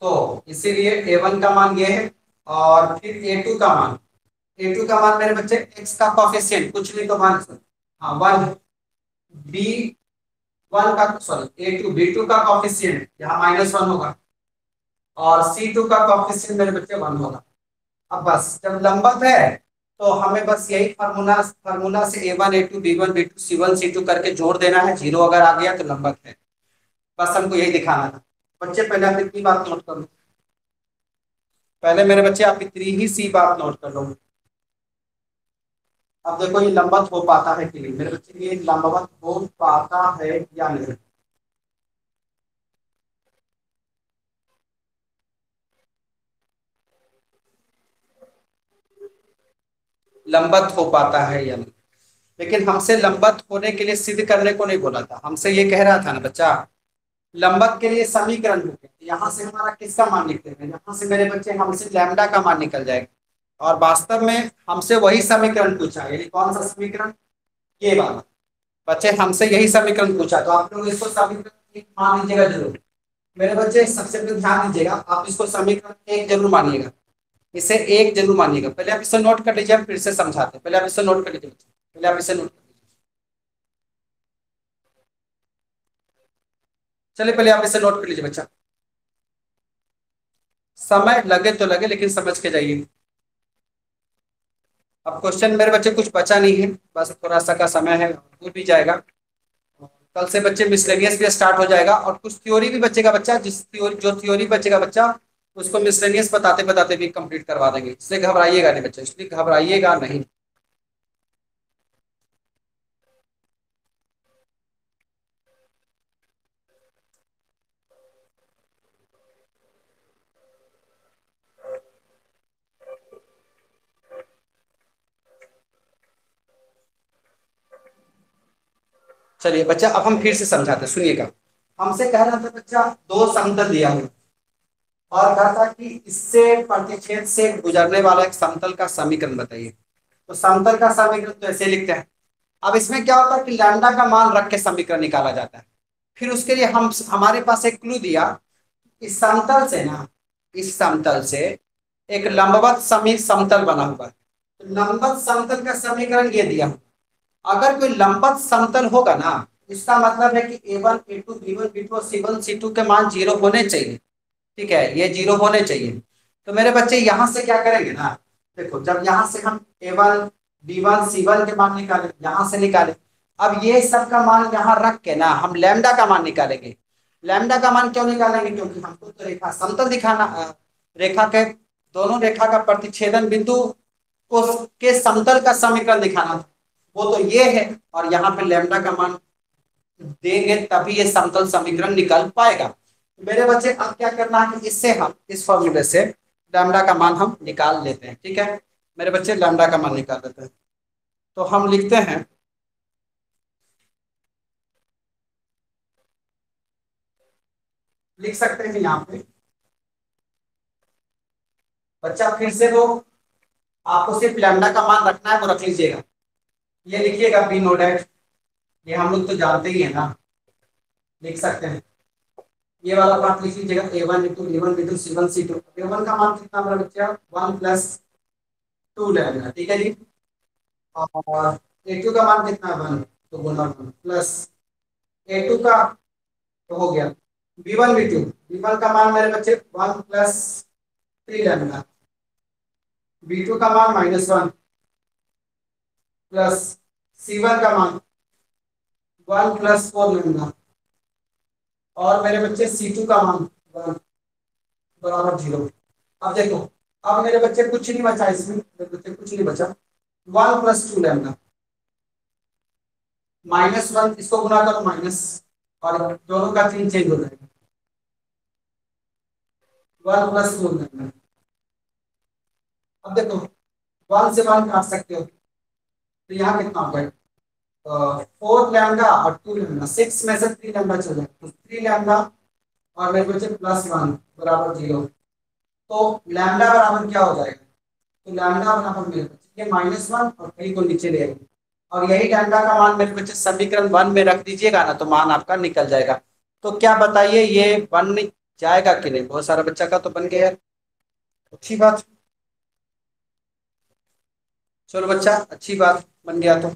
तो इसीलिए a1 का मान ये है और फिर a2 का मान, a2 का मान मेरे बच्चे x का कोफिशिएंट कुछ नहीं तो मान हाँ 1 b1 का सॉरी a2 b2 का कोफिशिएंट यहाँ -1 होगा और c2 का कोफिशिएंट मेरे बच्चे 1 होगा। अब बस जब लंबत है तो हमें बस यही फार्मूला से a1 a2 b1 b2 c1 c2 करके जोड़ देना है, जीरो अगर आ गया तो लंबत है, बस हमको यही दिखाना था। बच्चे पहले आप इतनी बात नोट कर लो, पहले मेरे बच्चे आप इतनी ही सी बात नोट कर लो। अब देखो ये लंबत हो पाता है कि नहीं, मेरे बच्चे ये लंबवत हो पाता है या नहीं। लंबत हो पाता है या नहीं, लेकिन हमसे लंबत होने के लिए सिद्ध करने को नहीं बोला था, हमसे ये कह रहा था ना बच्चा लंबत के लिए समीकरण लिखे, यहाँ से हमारा किसका मान लिखते हैं, यहाँ से मेरे बच्चे हमसे लैम्डा का मान निकल जाएगा और वास्तव में हमसे वही समीकरण पूछा, यानी कौन सा समीकरण, ये वाला बच्चे हमसे यही समीकरण पूछा। तो आप लोग इसको समीकरण मान लीजिएगा जरूर मेरे बच्चे, सबसे पहले ध्यान दीजिएगा आप इसको समीकरण 1 जरूर मानिएगा, इसे 1 जरूर मानिएगा। पहले आप इसे नोट कर लीजिए, हम फिर से समझाते हैं, पहले आप इसे नोट कर लीजिए, पहले आप इसे नोट कर लीजिए, चलिए पहले आप इसे नोट कर लीजिए बच्चा, समय लगे तो लगे लेकिन समझ के जाइए। अब क्वेश्चन मेरे बच्चे कुछ बचा नहीं है, बस थोड़ा सा का समय है, भूल भी जाएगा, कल से बच्चे मिसलेनियस भी स्टार्ट हो जाएगा और कुछ थ्योरी भी बचेगा बच्चा, जो थ्योरी बचेगा बच्चा उसको मिसलेनियस बताते बताते भी कंप्लीट करवा देंगे, इसलिए घबराइएगा नहीं बच्चे, इसलिए घबराइएगा नहीं। चलिए बच्चा अब हम फिर से समझाते हैं, सुनिएगा। हमसे कह रहा था बच्चा दो समतल दिया हुआ और कहा था कि इससे प्रतिच्छेद से गुजरने वाला एक समतल का समीकरण बताइए। तो समतल का समीकरण तो ऐसे लिखते हैं। अब इसमें क्या होता है कि लैम्डा का मान रख के समीकरण निकाला जाता है। फिर उसके लिए हमारे पास एक क्लू दिया, इस समतल से ना, इस समतल से एक लंबवत समतल बना हुआ है, तो लंबवत समतल का समीकरण ये दिया। अगर कोई लंबवत समतल होगा ना, इसका मतलब है कि a1 a2 b1 b2 c1 c2 के मान 0 होने चाहिए, ठीक है, ये 0 होने चाहिए। तो मेरे बच्चे यहाँ से क्या करेंगे ना, देखो जब यहाँ से हम a1 b1 c1 के मान निकाले, यहाँ से निकाले, अब ये सब का मान यहाँ रख के ना हम लैम्डा का मान निकालेंगे। लैम्डा का मान क्यों निकालेंगे, क्योंकि हमको तो रेखा समतल दिखाना, रेखा के दोनों रेखा का प्रतिच्छेदन बिंदु के समतल का समीकरण दिखाना था, वो तो ये है और यहाँ पे लैम्डा का मान देंगे तभी ये समतल समीकरण निकल पाएगा। मेरे बच्चे अब क्या करना है कि इससे हम इस फॉर्मूले से लैम्डा का मान हम निकाल लेते हैं, ठीक है मेरे बच्चे, लैम्डा का मान निकाल लेते हैं। तो हम लिखते हैं लिख सकते हैं यहाँ पे बच्चा, फिर से वो आपको सिर्फ लैम्डा का मान रखना है, वो रख लीजिएगा, ये लिखिएगा बी नो डैश, ये हम लोग तो जानते ही है ना, लिख सकते हैं ये वाला पार्ट लिख लीजिएगा, a1 a2 b1 b2 c1 c2। a1 का मान कितना मेरा बच्चा 1 + 2 लैम्डा, ठीक है जी, और a2 का मान कितना 1, तो गुना 1 प्लस a2 का तो हो गया b1 b2, b1 का मान मेरे बच्चे 1 + 3 लैम्डा, b2 का मान -1 प्लस c1 का मान 1 + 4 लैम्डा और मेरे बच्चे C2 का मान बराबर 0। अब देखो अब मेरे बच्चे कुछ नहीं बचा इसमें, मेरे बच्चे कुछ नहीं बचा 1 + 2 लैम्डा -1 इसको गुणा करो माइनस और दोनों का चिन्ह चेंज हो जाएगा 1 + 2 में। अब देखो 1 से 1 काट सकते हो तो यहाँ कितना हो जाएगा 4 लैम्डा और 2 लैम्डा 6 में से 3 लैम्डा चल जाएगा तो 3 लैम्डा और मेरे बच्चे +1 = 0 तो लैम्डा बराबर क्या हो जाएगा तो लैम्डा बराबर मेरे बच्चे ये -1 और 3 को नीचे ले आएंगे और यही लैम्डा का मान मेरे बच्चे समीकरण 1 में रख दीजिएगा ना तो मान आपका निकल जाएगा। तो क्या बताइए ये 1 जाएगा कि नहीं? बहुत सारा बच्चा का तो बन गया यार, अच्छी बात। चलो बच्चा अच्छी बात बन गया तो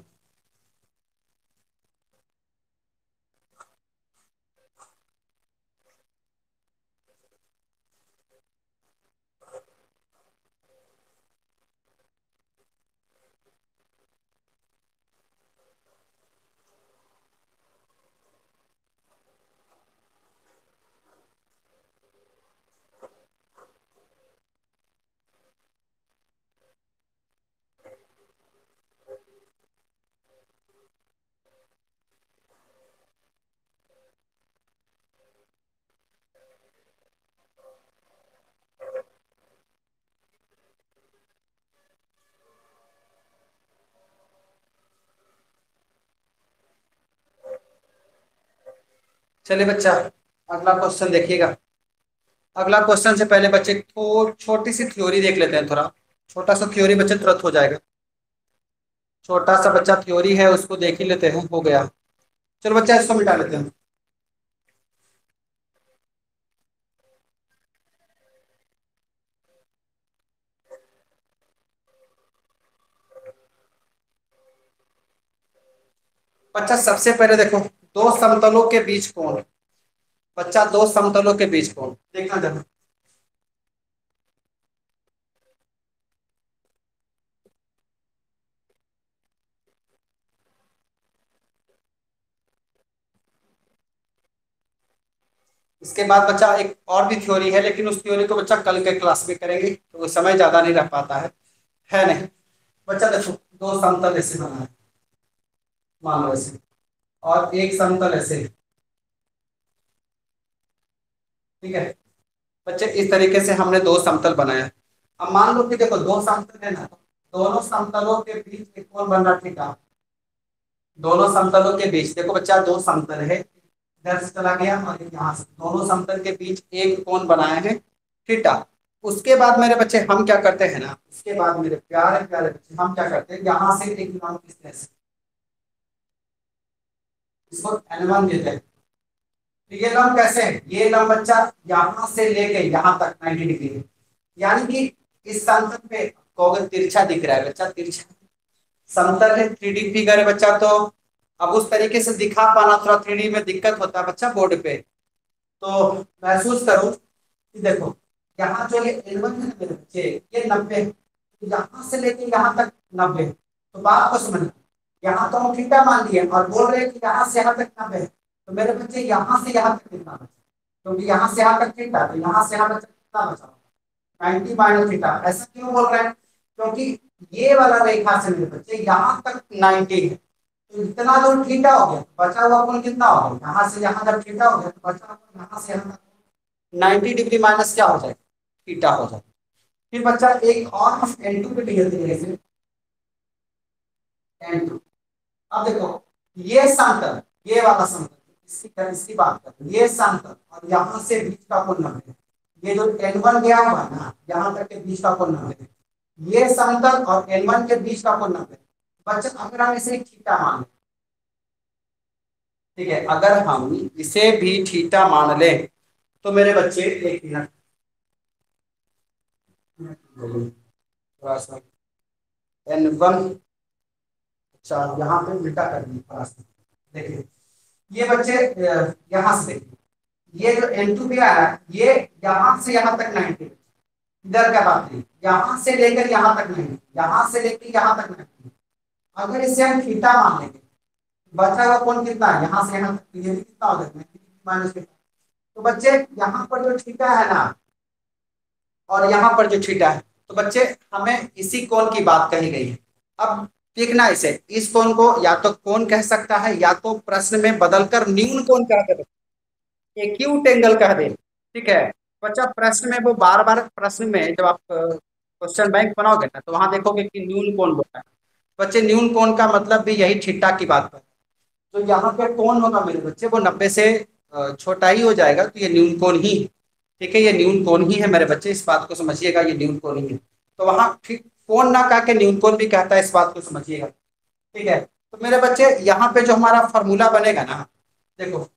चलिए बच्चा अगला क्वेश्चन देखिएगा। अगला क्वेश्चन से पहले बच्चे छोटी सी थ्योरी देख लेते हैं, थोड़ा छोटा सा थ्योरी बच्चे तुरंत हो जाएगा। छोटा सा बच्चा थ्योरी है उसको देख ही लेते हैं, हो गया। चलो बच्चा इसको मिटा लेते हैं। बच्चा सबसे पहले देखो दो समतलों के बीच कोण, बच्चा दो समतलों के बीच कोण देखना जरा। इसके बाद बच्चा एक और भी थ्योरी है लेकिन उस थ्योरी को बच्चा कल के क्लास में करेंगे तो वो समय ज्यादा नहीं रह पाता है नहीं। बच्चा देखो दो समतल ऐसे बना है मान लो ऐसे और एक समतल ऐसे, ठीक है बच्चे। इस तरीके से हमने दो समतल बनाया। अब मान लो कि देखो दो समतल है ना, दोनों समतलों के बीच एक कोण बन रहा, ठीक है। दोनों समतलों के बीच देखो बच्चा दो समतल है, इधर से चला गया और यहाँ से दोनों समतल के बीच एक कोण बनाया है थीटा। उसके बाद मेरे बच्चे हम क्या करते हैं ना, उसके बाद मेरे प्यारे प्यारे बच्चे हम क्या करते हैं, यहाँ से एक नाम किस N1 देते हैं। ये लंब कैसे है? ये लंब बच्चा यहाँ से लेके यहाँ तक 90 डिग्री है, यानी कि इस समतल पे कोण तिरछा दिख रहा है बच्चा, तिरछा समतल है। 3D फिगर है बच्चा, तो अब उस तरीके से दिखा पाना थोड़ा 3D में दिक्कत होता है बच्चा बोर्ड पे, तो महसूस करो कि देखो यहाँ जो ये N1 है मेरे बच्चे ये 90 है, यहाँ से लेके यहाँ तक 90। तो बात को समझना, यहाँ तो हम थीटा मान लिए और बोल रहे हैं कि यहाँ से यहाँ तक 90 है, तो मेरे बच्चे यहाँ से यहाँ तक कितना बचा, क्योंकि यहाँ से यहाँ तक थीटा तो यहाँ से यहाँ तक कितना बचा 90 - थीटा। ऐसा क्यों बोल रहे हैं? क्योंकि ये वाला रेखा से मेरे बच्चे यहाँ तक 90 है, तो इतना दूर थीटा हो गया, बचा हुआ कोण कितना हो गया यहाँ से यहाँ तक थीटा हो गया, तो बचा हुआ यहाँ से यहाँ तक 90 डिग्री माइनस क्या हो जाएगा थीटा हो जाएगा। फिर बच्चा एक और N2 पे लेते N2। अब देखो ये समतल, ये वाला समतल इसकी बात करें, ये समतल और यहाँ से बीच का कोण 90 है, ये जो N1 गया हुआ है ना यहाँ तक के बीच का कोण 90 है, ये समतल और N1 के बीच का कोण 90 है। बच्चा अगर हम इसे थीटा मान लें, ठीक है, अगर हम इसे भी थीटा मान लें तो मेरे बच्चे एक मिनट थोड़ा सा N1 यहाँ पे उल्टा कर दिया। देखिए ये बच्चे यहाँ से ये जो N2 भी आया ये यहाँ से यहाँ तक 90, इधर का बात नहीं, यहाँ से लेकर यहाँ तक 90, यहाँ से लेकर यहाँ तक 90। अगर इसे हम थीटा मान लेंगे बचा हुआ कोण कितना है यहाँ से यहाँ तक कितना हो जाएगा, तो बच्चे यहाँ पर जो थीटा है ना और यहाँ पर जो थीटा है, तो बच्चे हमें इसी कोण की बात कही गई है। अब देखना इसे, इस कोण को या तो कोण कह सकता है या तो प्रश्न में बदलकर न्यून कोण कह दे, एक्यूट एंगल कह दे, ठीक है बच्चा। प्रश्न में वो बार बार प्रश्न में जब आप क्वेश्चन बैंक बनाओगे ना तो वहां देखोगे कि न्यून कोण बोला है बच्चे। न्यून कोण का मतलब भी यही थीटा की बात है, तो यहाँ पे कोण होगा मेरे बच्चे वो 90 से छोटा ही हो जाएगा, तो ये न्यून कोण ही है, ठीक है ये न्यून कोण ही है मेरे बच्चे, इस बात को समझिएगा, ये न्यून कोण ही है। तो वहाँ ठीक कोण ना कह के न्यून कोण भी कहता है, इस बात को समझिएगा, ठीक है। तो मेरे बच्चे यहाँ पे जो हमारा फॉर्मूला बनेगा ना, देखो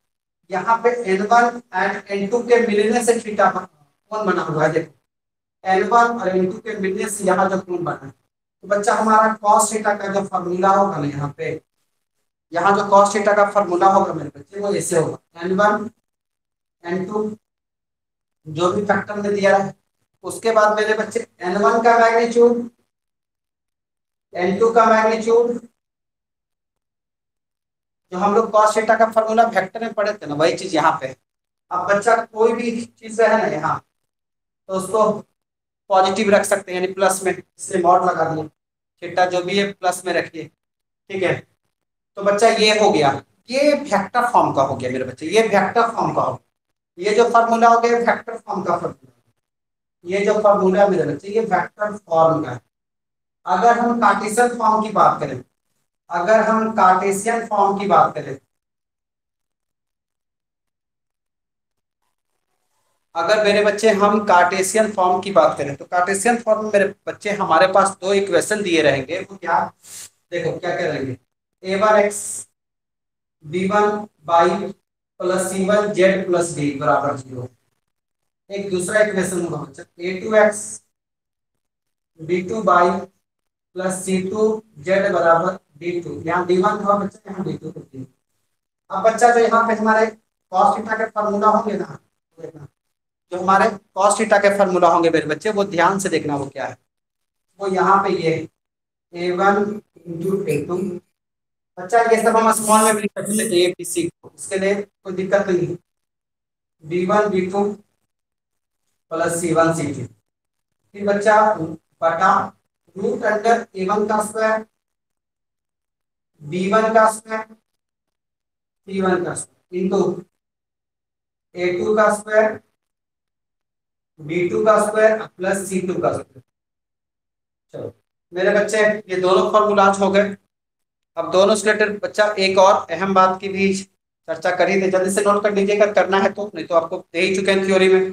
यहाँ पे N1 एंड N2 के मिलने से थीटा कोण बना हुआ है, देखो N1 और N2 के मिलने से यहाँ जो कोण बना है, तो बच्चा हमारा cos थीटा का जो फॉर्मूला होगा ना, यहाँ जो cos थीटा का फॉर्मूला होगा मेरे बच्चे वो ऐसे होगा, N1 N2 जो भी फैक्टर में दिया है, उसके बाद मेरे बच्चे N1 का मैग्नीट्यूड N2 का मैग्नीट्यूड, जो हम लोग cos थीटा का फॉर्मूला वेक्टर में पढ़े थे ना वही चीज यहाँ पे। अब बच्चा कोई भी चीज है ना यहाँ, तो उसको पॉजिटिव रख सकते हैं यानी प्लस में, इससे मॉड लगा दिए, थीटा जो भी है प्लस में रखिए, ठीक है। तो बच्चा ये हो गया, ये वेक्टर फॉर्म का हो गया मेरे बच्चे, ये वेक्टर फॉर्म का हो गया, ये जो फॉर्मूला हो गया वेक्टर फॉर्म का फॉर्मूला, ये जो फॉर्मूला मेरे बच्चे ये वेक्टर फॉर्म का है। अगर हम कार्टेशियन फॉर्म की बात करें, अगर हम कार्टेशियन फॉर्म की बात करें, अगर मेरे बच्चे हम कार्टेशियन फॉर्म की बात करें, तो कार्टेशियन फॉर्म में मेरे बच्चे हमारे पास दो इक्वेशन दिए रहेंगे, वो क्या देखो क्या क्या रहेंगे, a1x b1y + c1z + d = 0। एक दूसरा इक्वेशन होगा बच्चा a2x b2y + c2z = d2। यहाँ d1 था बच्चा, यहाँ d2 होती है। अब बच्चा जो यहाँ पे हमारे cos थीटा के फॉर्मूला होंगे ना, जो हमारे cos थीटा के फॉर्मूला होंगे मेरे बच्चे वो ध्यान से देखना, वो क्या है, वो यहाँ पे ये a1 into a2। बच्चा ये सब हम स्मॉल में भी लिख सकते हैं a b c को, इसके लिए कोई दिक्कत नहीं है, b1 b2 + c1 c2। फिर बच्चा बटा रूट अंडर a1 का स्क्वायर b1 का स्क्वायर c1 का स्क्वायर इनटू a2 का स्क्वायर b2 का स्क्वायर + c2 का स्क्वायर। चलो मेरे बच्चे ये दोनों फॉर्मूलाज हो गए। अब दोनों से रिलेटेड बच्चा एक और अहम बात की भी चर्चा कर ही दे, जल्दी से नोट कर लीजिएगा, करना है तो, नहीं तो आपको दे ही चुके हैं थ्योरी में।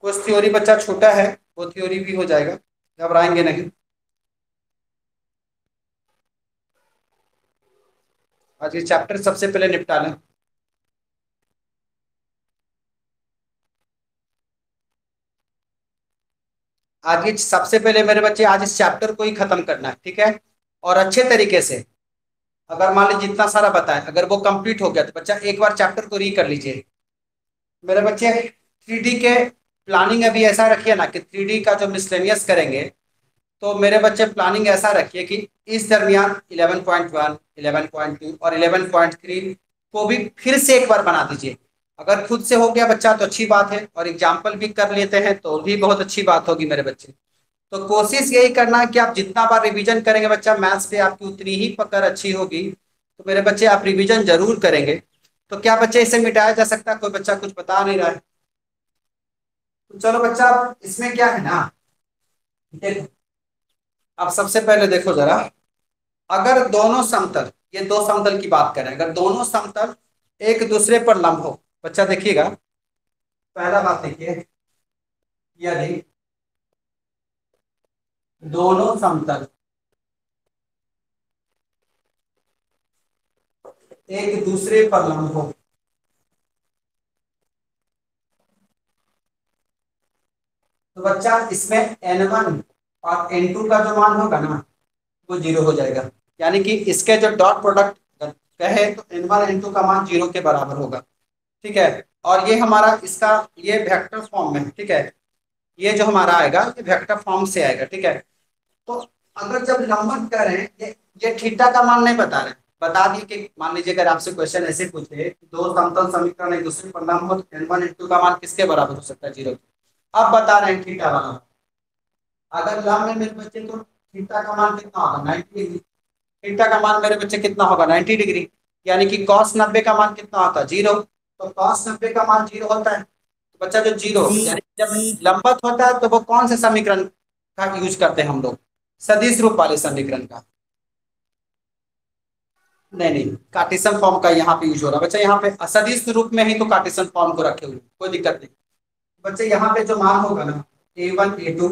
कुछ थ्योरी बच्चा छोटा है, वो थ्योरी भी हो जाएगा, घबराएंगे नहीं। आज ये चैप्टर सबसे पहले निपटा लें। आज ये सबसे पहले मेरे बच्चे आज इस चैप्टर को ही खत्म करना है, ठीक है, और अच्छे तरीके से। अगर मान लीजिए जितना सारा बताएं अगर वो कंप्लीट हो गया तो बच्चा एक बार चैप्टर को री कर लीजिए मेरे बच्चे। 3D के प्लानिंग अभी ऐसा रखिए ना कि 3D का जो मिसलेनियस करेंगे तो मेरे बच्चे प्लानिंग ऐसा रखिए कि इस दरमियान 11.1, 11.2 और 11.3 को भी फिर से एक बार बना दीजिए। अगर खुद से हो गया बच्चा तो अच्छी बात है, और एग्जाम्पल भी कर लेते हैं तो भी बहुत अच्छी बात होगी मेरे बच्चे। तो कोशिश यही करना कि आप जितना बार रिविजन करेंगे बच्चा, मैथ्स पे आपकी उतनी ही पकड़ अच्छी होगी। तो मेरे बच्चे आप रिविजन जरूर करेंगे। तो क्या बच्चे इसे मिटाया जा सकता है? कोई बच्चा कुछ बता नहीं रहा है तो चलो बच्चा इसमें क्या है ना, देखो अब सबसे पहले देखो जरा, अगर दोनों समतल, ये दो समतल की बात करें, अगर दोनों समतल एक दूसरे पर लंब हो बच्चा, देखिएगा पहला बात देखिए, यदि दोनों समतल एक दूसरे पर लंब हो, तो बच्चा इसमें N1 और N2 का जो मान होगा ना वो 0 हो जाएगा, यानी कि इसके जो डॉट प्रोडक्ट कहे तो N1 N2 का मान 0 के बराबर होगा, ठीक है। और ये हमारा इसका ये वेक्टर फॉर्म में, ठीक है, ये जो हमारा आएगा ये वेक्टर फॉर्म से आएगा, ठीक है। तो अगर जब लंबन कर रहे हैं ये थीटा का मान नहीं बता रहे, बता दी कि मान लीजिए अगर आपसे क्वेश्चन ऐसे पूछे दो समतल समीकरण एक दूसरे पर लंब हो तो n1 n2 का मान किसके बराबर हो सकता है? 0। अब बता रहे हैं थीटा वाला, अगर लंब में मेरे बच्चे तो थीटा का मान कितना होगा? 90 डिग्री। थीटा का मान मेरे बच्चे कितना होगा? 90 डिग्री। यानी कि cos 90 का मान कितना होता है? 0। तो cos 90 का मान 0 होता है तो बच्चा जो 0 यानी जब लंबवत होता है तो वो कौन से समीकरण का यूज करते हैं हम लोग? सदिश रूप वाले समीकरण का नहीं, कार्टेशियन फॉर्म का यहाँ पे यूज हो रहा है बच्चा। यहाँ पे असदिश रूप में ही तो कार्टेशियन फॉर्म को रखे हुए, कोई दिक्कत नहीं बच्चे। यहाँ पे जो मान होगा ना a1 a2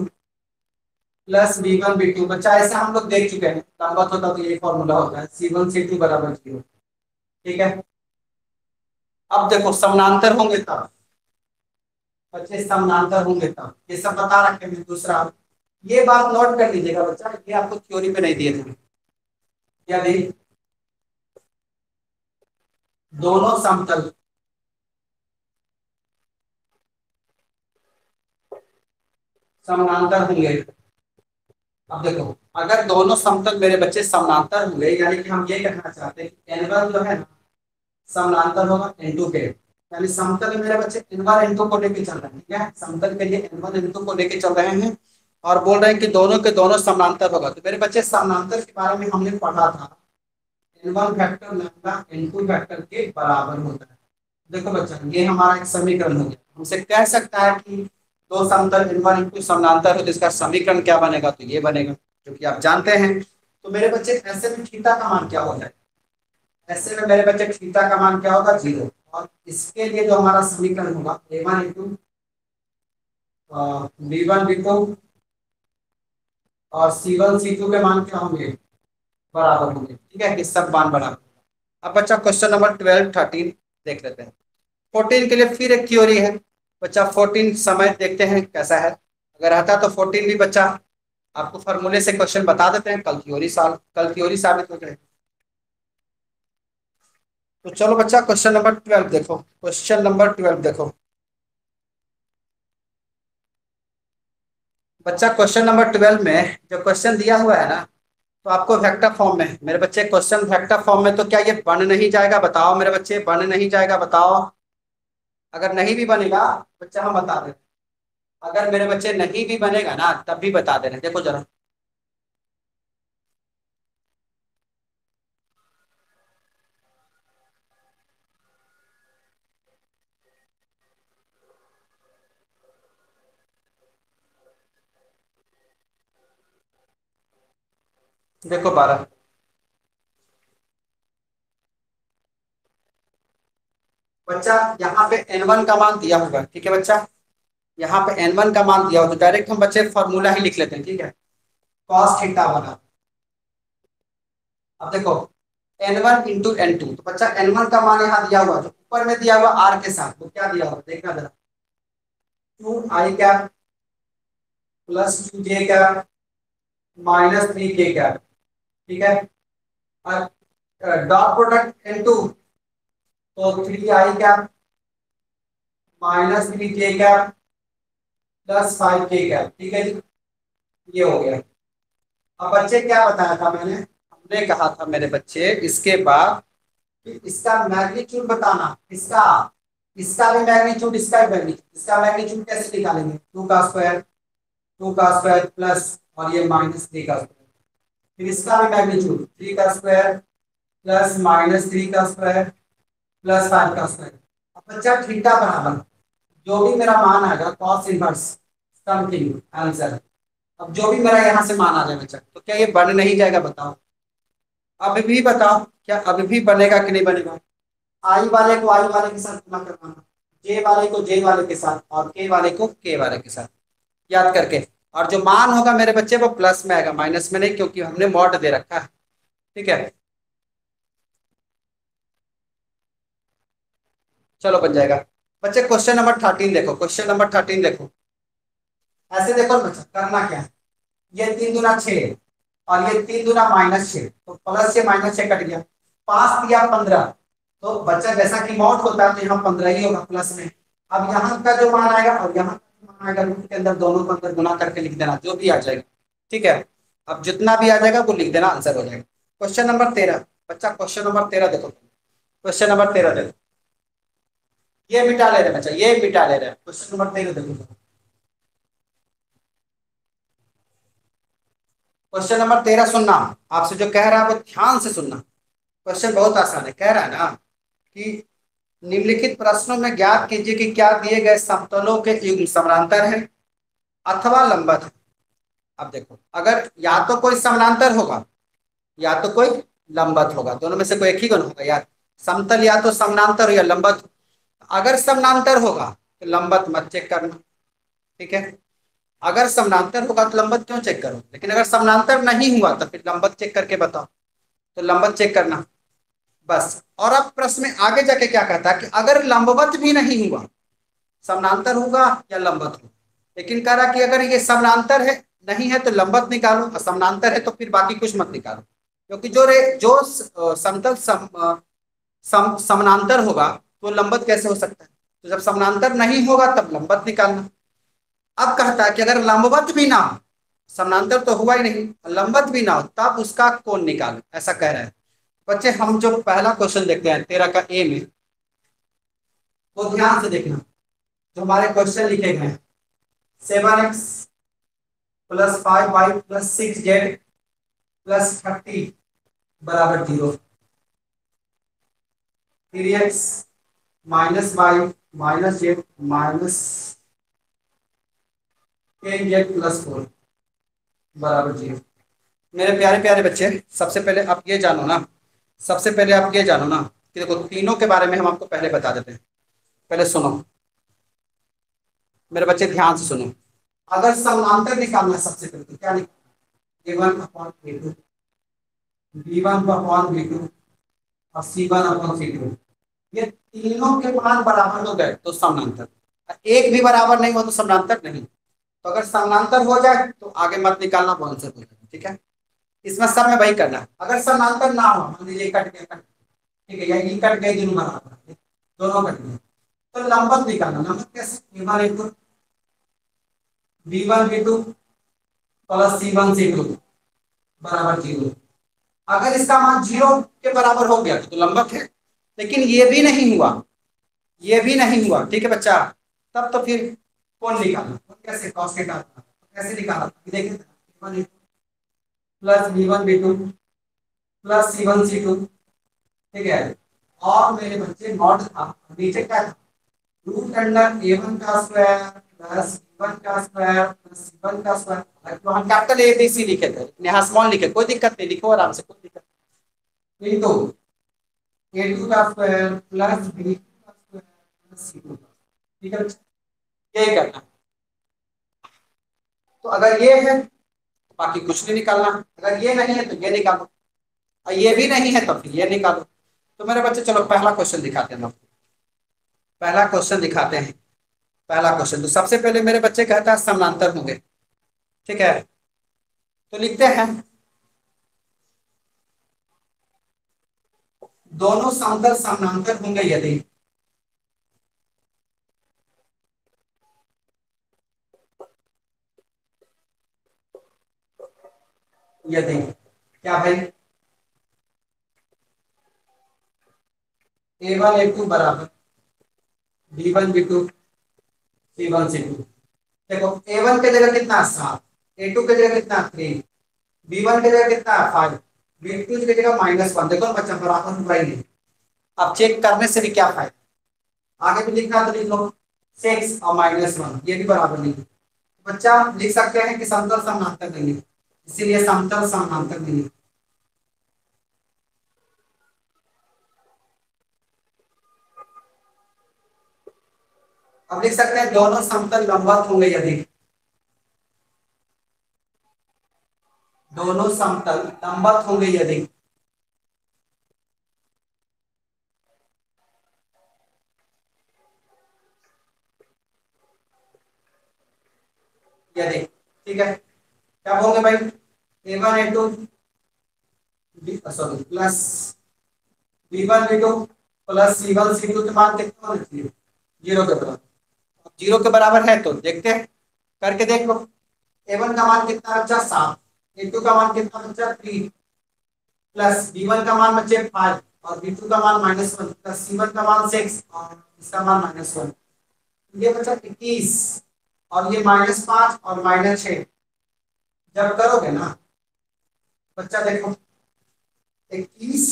plus b1 b2, बच्चा ऐसा हम लोग देख चुके हैं लंबवत होता तो ये फॉर्मूला होता है c1 c2 बराबर 0, ठीक है। अब देखो समानांतर होंगे तब बच्चे, समानांतर होंगे तब, ये सब बता रखे हैं। दूसरा ये बात नोट कर लीजिएगा बच्चा, ये आपको थ्योरी में नहीं दिए थे, यदि दोनों समतल समानांतर होंगे। अब देखो अगर दोनों समतल मेरे बच्चे समानांतर होंगे यानी कि हम ये कहना चाहते हैं कि n1 जो है ना समानांतर होगा n2 के, यानी समतल मेरे बच्चे n1 n2 को लेके चल रहे हैं, ठीक है। समतल के लिए n1 n2 को लेके चल रहे हैं और बोल रहे हैं कि दोनों के दोनों समानांतर होगा। तो मेरे बच्चे समानांतर के बारे में हमने पढ़ा था, n1 factor lambda n2 factor के बराबर होता है। देखो बच्चा ये हमारा एक समीकरण हो गया, हमसे कह सकता है कि दो समतल n1 n2 समानांतर हो तो इसका समीकरण क्या बनेगा? तो ये बनेगा जो कि आप जानते हैं। तो मेरे बच्चे ऐसे में थीटा का मान क्या हो जाएगा? ऐसे में मेरे बच्चे थीटा का मान क्या होगा? 0। और इसके लिए जो हमारा समीकरण होगा a1 a2 b1 b2 और c1 c2 के मान क्या होंगे? बराबर होंगे, ठीक है कि सब मान बराबर। अब बच्चा क्वेश्चन नंबर 12, 13 देख लेते हैं। 14 के लिए फिर एक थ्योरी है बच्चा। 14 समय देखते हैं कैसा है, अगर आता तो 14 भी बच्चा आपको फॉर्मूले से क्वेश्चन बता देते हैं, कल थ्योरी साबित होते हैं। तो चलो बच्चा क्वेश्चन नंबर 12 देखो, क्वेश्चन नंबर 12 देखो बच्चा। क्वेश्चन नंबर 12 में जो क्वेश्चन दिया हुआ है ना तो आपको वेक्टर फॉर्म में, मेरे बच्चे क्वेश्चन वेक्टर फॉर्म में तो क्या ये बन नहीं जाएगा? बताओ मेरे बच्चे बन नहीं जाएगा, बताओ। अगर नहीं भी बनेगा बच्चा हम बता दें, अगर मेरे बच्चे नहीं भी बनेगा ना तब भी बता देना। देखो जरा देखो 12 बच्चा, यहाँ पे n1 का मान दिया होगा, ठीक है बच्चा। यहाँ पे n1 का मान दिया होगा तो डायरेक्ट हम बच्चे फॉर्मूला ही लिख लेते हैं, ठीक है, cos थीटा वाला। अब देखो n1 into n2, तो बच्चा n1 का मान यहाँ दिया हुआ जो ऊपर में दिया हुआ r के साथ वो क्या दिया हुआ देखना जरा, 2i का प्लस 2j का माइनस 3k का, ठीक है। और डॉट प्रोडक्ट n2 तो 3i का माइनस 3k का प्लस 5k का, ठीक है जी, ये हो गया। अब बच्चे क्या बताया था मैंने, हमने कहा था मेरे बच्चे इसके बाद कि इसका मैग्नीट्यूड बताना, इसका भी मैग्नीट्यूड, इसका भी मैग्नीट्यूड। इसका मैग्नीट्यूड कैसे निकालेंगे? 2 का स्क्वायर प्लस और ये माइनस 3 का स्क्वायर। फिर इसका भी मैग्नीट्यूड 3 का स्क्वायर प्लस माइनस 3 का स्क्वायर प्लस 5 का स्क्वायर। अब बच्चा थीटा बराबर जो भी मेरा मान आएगा cos इनवर्स समथिंग आंसर। अब जो भी मेरा यहाँ से मान आ जाए बच्चा तो क्या ये बन नहीं जाएगा? बताओ, अभी भी बताओ, क्या अभी भी बनेगा कि नहीं बनेगा? आई वाले को आई वाले के साथ गुणा करवाना, जे वाले को जे वाले के साथ और के वाले को के वाले के साथ याद करके। और जो मान होगा मेरे बच्चे वो प्लस में आएगा, माइनस में नहीं, क्योंकि हमने मॉड दे रखा है, ठीक है। चलो बन जाएगा बच्चे। क्वेश्चन नंबर 13 देखो, क्वेश्चन नंबर 13 देखो। ऐसे देखो बच्चा करना क्या है, ये 3 दूना 6 और ये 3 दूना -6 तो प्लस 6 - 6 कट गया, 5 दिया 15 तो बच्चा जैसा कि मॉड होता है तो यहाँ 15 ही होगा प्लस में। अब यहाँ का जो मान आएगा और यहाँ के अंदर दोनों को अंदर गुना करके लिख देना जो भी आ जाएगा, ठीक है। अब जितना भी आ जाएगा वो लिख देना, आंसर हो जाएगा। क्वेश्चन नंबर 13 बच्चा क्वेश्चन नंबर 13 देखो, क्वेश्चन नंबर 13 देखो, ये मिटा ले रहे बच्चा, ये मिटा ले रहे हैं। क्वेश्चन नंबर 13 देखो, क्वेश्चन नंबर 13 सुनना, आपसे जो कह रहा है वो ध्यान से सुनना। क्वेश्चन बहुत आसान है, कह रहा है ना कि निम्नलिखित प्रश्नों में ज्ञात कीजिए कि क्या दिए गए समतलों के युग्म समानांतर है अथवा लंबवत है। अब देखो, अगर या तो कोई समानांतर होगा या तो कोई लंबवत होगा, दोनों में से कोई एक ही गुण होगा यार। समतल या तो समानांतर हो या लंबवत, अगर समानांतर होगा तो लंबवत मत चेक करना, ठीक है। अगर समानांतर होगा तो लंबवत क्यों चेक करो, लेकिन अगर समानांतर नहीं हुआ तो फिर लंबवत चेक करके बताओ, तो लंबवत चेक करना बस। और अब प्रश्न में आगे जाके क्या कहता है कि अगर लंबवत भी नहीं हुआ, समानांतर होगा या लंबवत होगा, लेकिन कह रहा कि अगर ये समानांतर है नहीं है तो लंबवत निकालो, और समानांतर है तो फिर बाकी कुछ मत निकालो, क्योंकि जो समतल समानांतर होगा तो लंबवत कैसे हो सकता है। तो जब समानांतर नहीं होगा तब लंबवत निकालना। अब कहता है कि अगर लंबवत भी ना हो, समानांतर तो हुआ ही नहीं, लंबवत भी ना हो, तब उसका कोण निकालो, ऐसा कह रहा है। बच्चे हम जो पहला क्वेश्चन देखते हैं 13 का ए में, वो ध्यान से देखना, जो हमारे क्वेश्चन लिखे गए हैं 7x + 5y + 6z + 30 = 0, 3x - y - z - 10z + 4 = 0। मेरे प्यारे प्यारे बच्चे, सबसे पहले आप ये जानो ना, कि देखो तीनों के बारे में हम आपको पहले बता देते हैं। पहले सुनो मेरे बच्चे, ध्यान से सुनो। अगर समानांतर निकालना है सबसे पहले तो क्या निकालना, a1/b2, b1/b2 और c1/c2, ये तीनों के मान बराबर हो गए तो समानांतर, एक भी बराबर नहीं हुआ तो समानांतर नहीं। तो अगर समानांतर हो जाए तो आगे मत निकालना, बहुत से ठीक है, इसमें सब में वही करना। अगर समानांतर ना हो, मान लीजिए कट गया, ठीक है, या ये कट गए, दोनों बराबर, दोनों कट गए, तो लंबवत निकालना। लंबवत कैसे, b1/b2 + c1/c2 = 0। अगर इसका मान 0 के बराबर हो गया तो लंबवत है, लेकिन ये भी नहीं हुआ, ये भी नहीं हुआ, ठीक है बच्चा, तब तो फिर कोण निकालना। कैसे, cos थीटा कैसे निकालना, देखिए a1 + b1/b2 + c1/c2, ठीक है। और मेरे बच्चे नॉट था, नीचे क्या था, रूट अंडर a1 का स्क्वायर + b1 का स्क्वायर। तो हम कैपिटल ए बी सी लिखे थे, यहाँ स्मॉल लिखे, कोई दिक्कत नहीं, लिखो आराम से, कोई दिक्कत नहीं। तो a2 का स्क्वायर + b2 का स्क्वायर + c2 ठीक है, यही करना। तो अगर ये है तो बाकी कुछ नहीं निकालना, अगर ये नहीं है तो ये निकालो, और ये भी नहीं है तो फिर ये निकालो। तो मेरे बच्चे चलो पहला क्वेश्चन दिखाते हैं हम, तो सबसे पहले मेरे बच्चे कहता है समानांतर होंगे, ठीक है। तो लिखते हैं दोनों समतल समानांतर होंगे यदि क्या भाई, a1/a2 = b1/b2 c1/c2। देखो a1 के जगह कितना 7, a2 के जगह कितना 3, b1 के जगह कितना 5, b2 की जगह -1। देखो बच्चा बराबर हुआ ही नहीं। अब चेक करने से भी क्या फायदा, आगे भी लिखना तो लिख लो 6 और -1, ये भी बराबर नहीं है। बच्चा लिख सकते हैं कि समतल समानांतर नहीं है, इसीलिए समतल समानांतर नहीं है। अब लिख सकते हैं दोनों समतल लंबवत होंगे यदि ठीक है। क्या होंगे भाई, a1/b2 + b1/b2 + c1/c2 के मान कितना होना चाहिए, 0 के बराबर। 0 के बराबर है तो देखते हैं, करके देख लो। a1 का मान कितना बच्चा 7, a2 का मान कितना बच्चा 3, प्लस b1 का मान बचे 5 और b2 का मान -1 प्लस c1 का मान 6 और इसका मान -1, ये बचा 21 और ये -5 और -6। जब करोगे ना बच्चा, देखो 21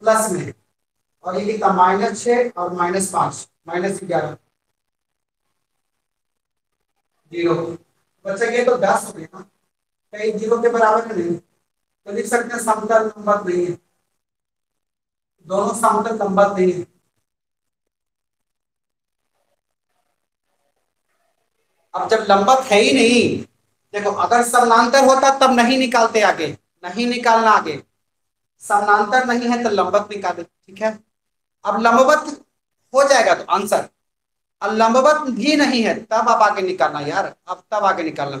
प्लस में और ये लिखा -6 और -5 -11 जीरो। बच्चा ये तो 10 हो गया ना, कहीं जीरो के बराबर नहीं, तो लिख सकते हैं समतल लंबवत नहीं है, दोनों समतल लंबवत नहीं है। अब जब लंबवत है ही नहीं, देखो अगर समानांतर होता तब नहीं निकालते, आगे नहीं निकालना, आगे समानांतर नहीं है तो लंबवत निकालते, ठीक है। अब लंबवत हो जाएगा तो आंसर, अब लंबवत भी नहीं है तब आप आगे निकालना यार, अब तब आगे निकालना,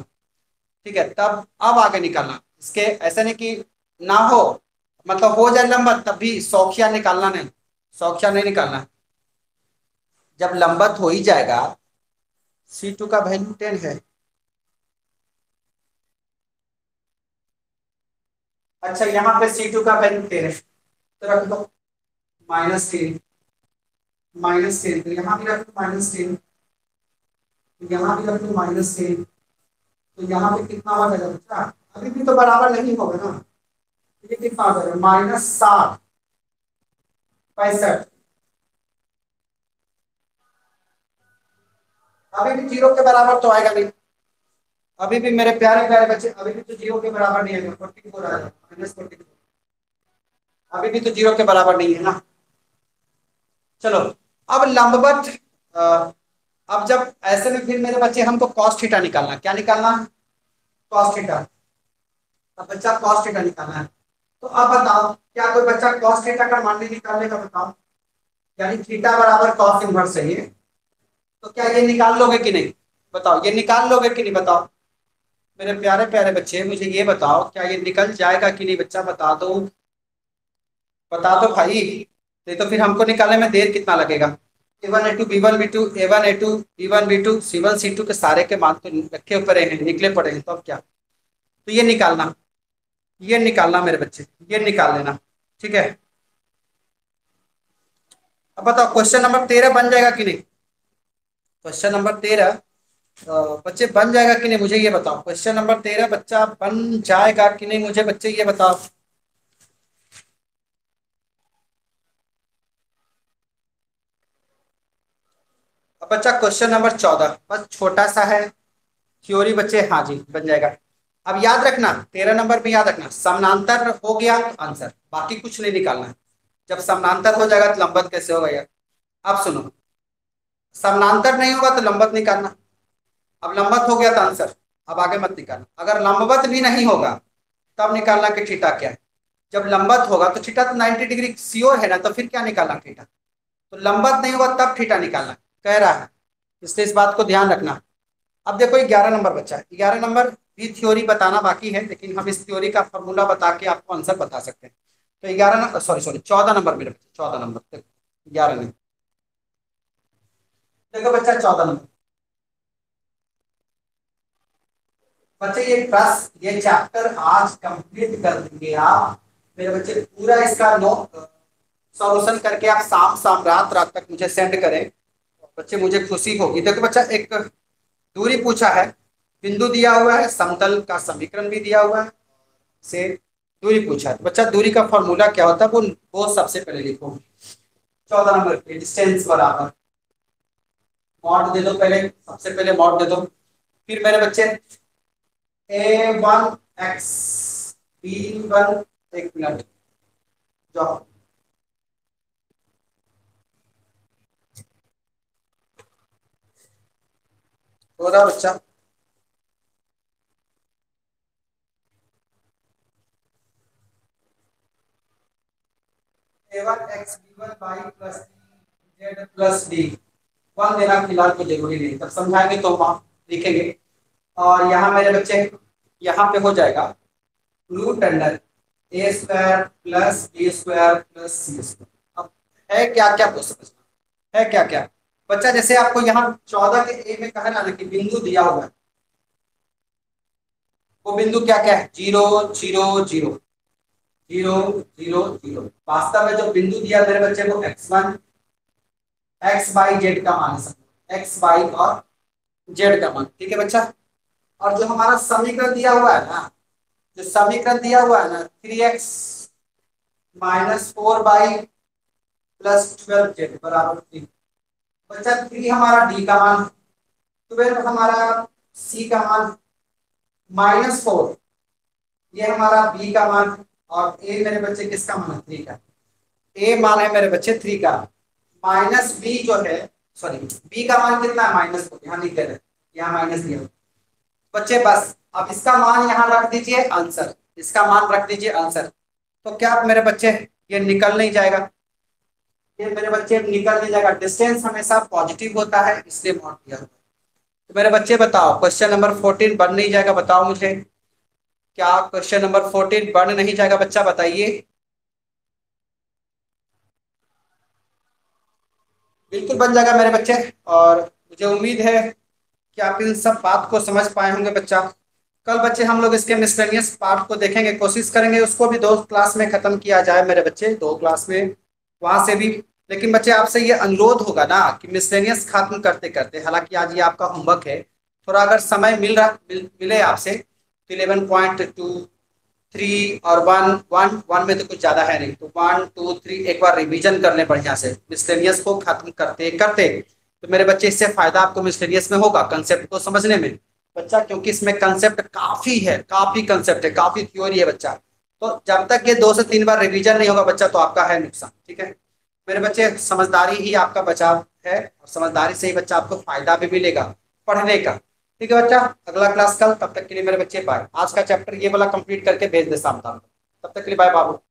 ठीक है, तब अब आगे निकालना। इसके ऐसे नहीं कि ना हो, मतलब हो जाए लंबवत तब भी सौखिया निकालना नहीं, सौखिया नहीं निकालना। जब लंबवत हो ही जाएगा, C2 का वैल्यू 10 है। अच्छा यहाँ पे C2 का वैल्यू 10 है तो रख दो -10, यहाँ भी रख दो -10, यहाँ भी रख दो -10, तो यहाँ पे कितना हो जाएगा बच्चा, अभी भी तो बराबर नहीं होगा ना, ये कितना हो जाएगा -7, 65। अभी भी जीरो के बराबर तो आएगा नहीं, अभी भी मेरे प्यारे प्यारे बच्चे अभी भी तो जीरो के बराबर नहीं आएगा, 44 आ जाएगा -44, अभी भी तो जीरो के बराबर नहीं है ना। चलो अब लंबवत, अब जब ऐसे में फिर मेरे बच्चे हमको कॉस थीटा निकालना, क्या निकालना है, कॉस थीटा। अब बच्चा कॉस थीटा निकालना है तो अब बताओ क्या कोई बच्चा कॉस थीटा का मान नहीं निकालने का, बताओ, यानी थीटा बराबर कॉस इनवर्स है ये, तो क्या ये निकाल लोगे कि नहीं, बताओ, ये निकाल लोगे कि नहीं, बताओ मेरे प्यारे प्यारे बच्चे, मुझे ये बताओ क्या ये निकल जाएगा कि नहीं बच्चा, बता दो, बता दो भाई, नहीं तो फिर हमको निकालने में देर कितना लगेगा। A1 A2 B1 B2 A1 A2 B1 B2 C1 C2 के सारे के मान तो रखे पड़े हैं, निकले पड़े हैं, तो अब क्या, तो ये निकालना, ये निकालना मेरे बच्चे, ये निकाल लेना, ठीक है। अब बताओ क्वेश्चन नंबर 13 बन जाएगा कि नहीं, क्वेश्चन नंबर 13 बच्चे बन जाएगा कि नहीं, मुझे ये बताओ क्वेश्चन नंबर 13 बच्चा बन जाएगा कि नहीं, मुझे बच्चे ये बताओ। बच्चा क्वेश्चन नंबर 14 बस छोटा सा है थ्योरी बच्चे, हाँ जी बन जाएगा। अब याद रखना 13 नंबर पे याद रखना, समानांतर हो गया तो आंसर, बाकी कुछ नहीं निकालना है। जब समानांतर हो जाएगा तो लंबवत कैसे होगा यार। अब सुनो, समानांतर नहीं होगा तो लंबवत निकालना, अब लंबवत हो गया तो आंसर, अब आगे मत निकालना। अगर लंबवत भी नहीं होगा तब निकालना कि थीटा क्या है, जब लंबवत होगा तो थीटा तो 90 डिग्री श्योर है ना, तो फिर क्या निकालना, थीटा। तो लंबवत नहीं होगा तब थीटा निकालना कह रहा है, इसलिए इस बात को ध्यान रखना। अब देखो 11 नंबर बच्चा, 11 नंबर भी थ्योरी बताना बाकी है, लेकिन हम इस थ्योरी का फॉर्मूला बता के आपको आंसर बता सकते हैं। तो 14 नंबर मेरे बच्चे, 14 नंबर देखो, 11 नहीं, देखो बच्चा 14 नंबर बच्चे, ये क्लास ये चैप्टर आज कंप्लीट कर देंगे आप मेरे बच्चे, पूरा इसका नोट सॉल्यूशन करके आप शाम रात तक मुझे सेंड करें बच्चे, मुझे खुशी होगी। देखो बच्चा एक दूरी पूछा है, बिंदु दिया हुआ है, समतल का समीकरण भी दिया हुआ है, से दूरी पूछा है। बच्चा दूरी का फॉर्मूला क्या होता है वो सबसे पहले लिखो 14 नंबर पे, डिस्टेंस बराबर मॉड दे दो पहले, सबसे पहले मॉड दे दो, फिर मेरे बच्चे a1 x b1, एक मिनट जाओ, बच्चा a1 x b1 y + d z + d 1 देना फिलहाल को जरूरी नहीं, तब समझाएंगे तो वहाँ लिखेंगे। और यहाँ मेरे बच्चे यहाँ पे हो जाएगा root under a² + b² + c²। अब है क्या क्या वो समझना है, क्या क्या बच्चा, जैसे आपको यहाँ 14 के ए में कहा ना कि बिंदु दिया हुआ है, वो बिंदु क्या क्या है, 0 0 0 0 0 0। वास्तव में जो बिंदु दिया मेरे बच्चे को x1 x y z का मान है सब, x y और z का मान, ठीक है बच्चा। और जो हमारा समीकरण दिया हुआ है ना, जो समीकरण दिया हुआ है ना 3x - 4y + 12z बराबर 3। बच्चा 3 हमारा d का मान, 12 हमारा c का मान, -4 ये हमारा b का मान, और a मेरे बच्चे किसका मान है 3 का, a मान है मेरे बच्चे 3 का। माइनस b जो है, सॉरी b का मान कितना है -4, यहाँ लिख दे रहे हैं, यहाँ माइनस दिया बच्चे। बस अब इसका मान यहाँ रख दीजिए आंसर, इसका मान रख दीजिए आंसर, तो क्या मेरे बच्चे ये निकल नहीं जाएगा, ये मेरे बच्चे निकल नहीं जाएगा। डिस्टेंस हमेशा पॉजिटिव होता है इसलिए मॉड दिया हुआ है। तो मेरे बच्चे बताओ क्वेश्चन नंबर 14 बन नहीं जाएगा, बताओ मुझे क्या क्वेश्चन नंबर 14 बन नहीं जाएगा बच्चा, बताइए। बिल्कुल बन जाएगा मेरे बच्चे, और मुझे उम्मीद है कि आप इन सब बात को समझ पाए होंगे बच्चा। कल बच्चे हम लोग इसके मिसलेनियस पार्ट को देखेंगे, कोशिश करेंगे उसको भी 2 क्लास में खत्म किया जाए मेरे बच्चे, 2 क्लास में वहां से भी। लेकिन बच्चे आपसे ये अनुरोध होगा ना कि मिसलेनियस खत्म करते करते, हालांकि आज ये आपका होमवर्क है, थोड़ा अगर समय मिले आपसे तो 11.2, 3 और 1 में तो कुछ ज्यादा है नहीं, तो 1, 2, 3 एक बार रिविजन कर लें बढ़िया से मिसलेनियस को खत्म करते करते। तो मेरे बच्चे इससे फायदा आपको मिसलेनियस में होगा, कंसेप्ट को समझने में बच्चा, क्योंकि इसमें कंसेप्ट काफी है, काफी कंसेप्ट है, काफी थ्योरी है बच्चा। तो जब तक ये 2 से 3 बार रिवीजन नहीं होगा बच्चा तो आपका है नुकसान, ठीक है मेरे बच्चे। समझदारी ही आपका बचाव है, और समझदारी से ही बच्चा आपको फायदा भी मिलेगा पढ़ने का, ठीक है बच्चा। अगला क्लास कल, तब तक के लिए मेरे बच्चे बाय। आज का चैप्टर ये वाला कंप्लीट करके भेज दे शाम तक, तब तक के लिए बाय बाबू।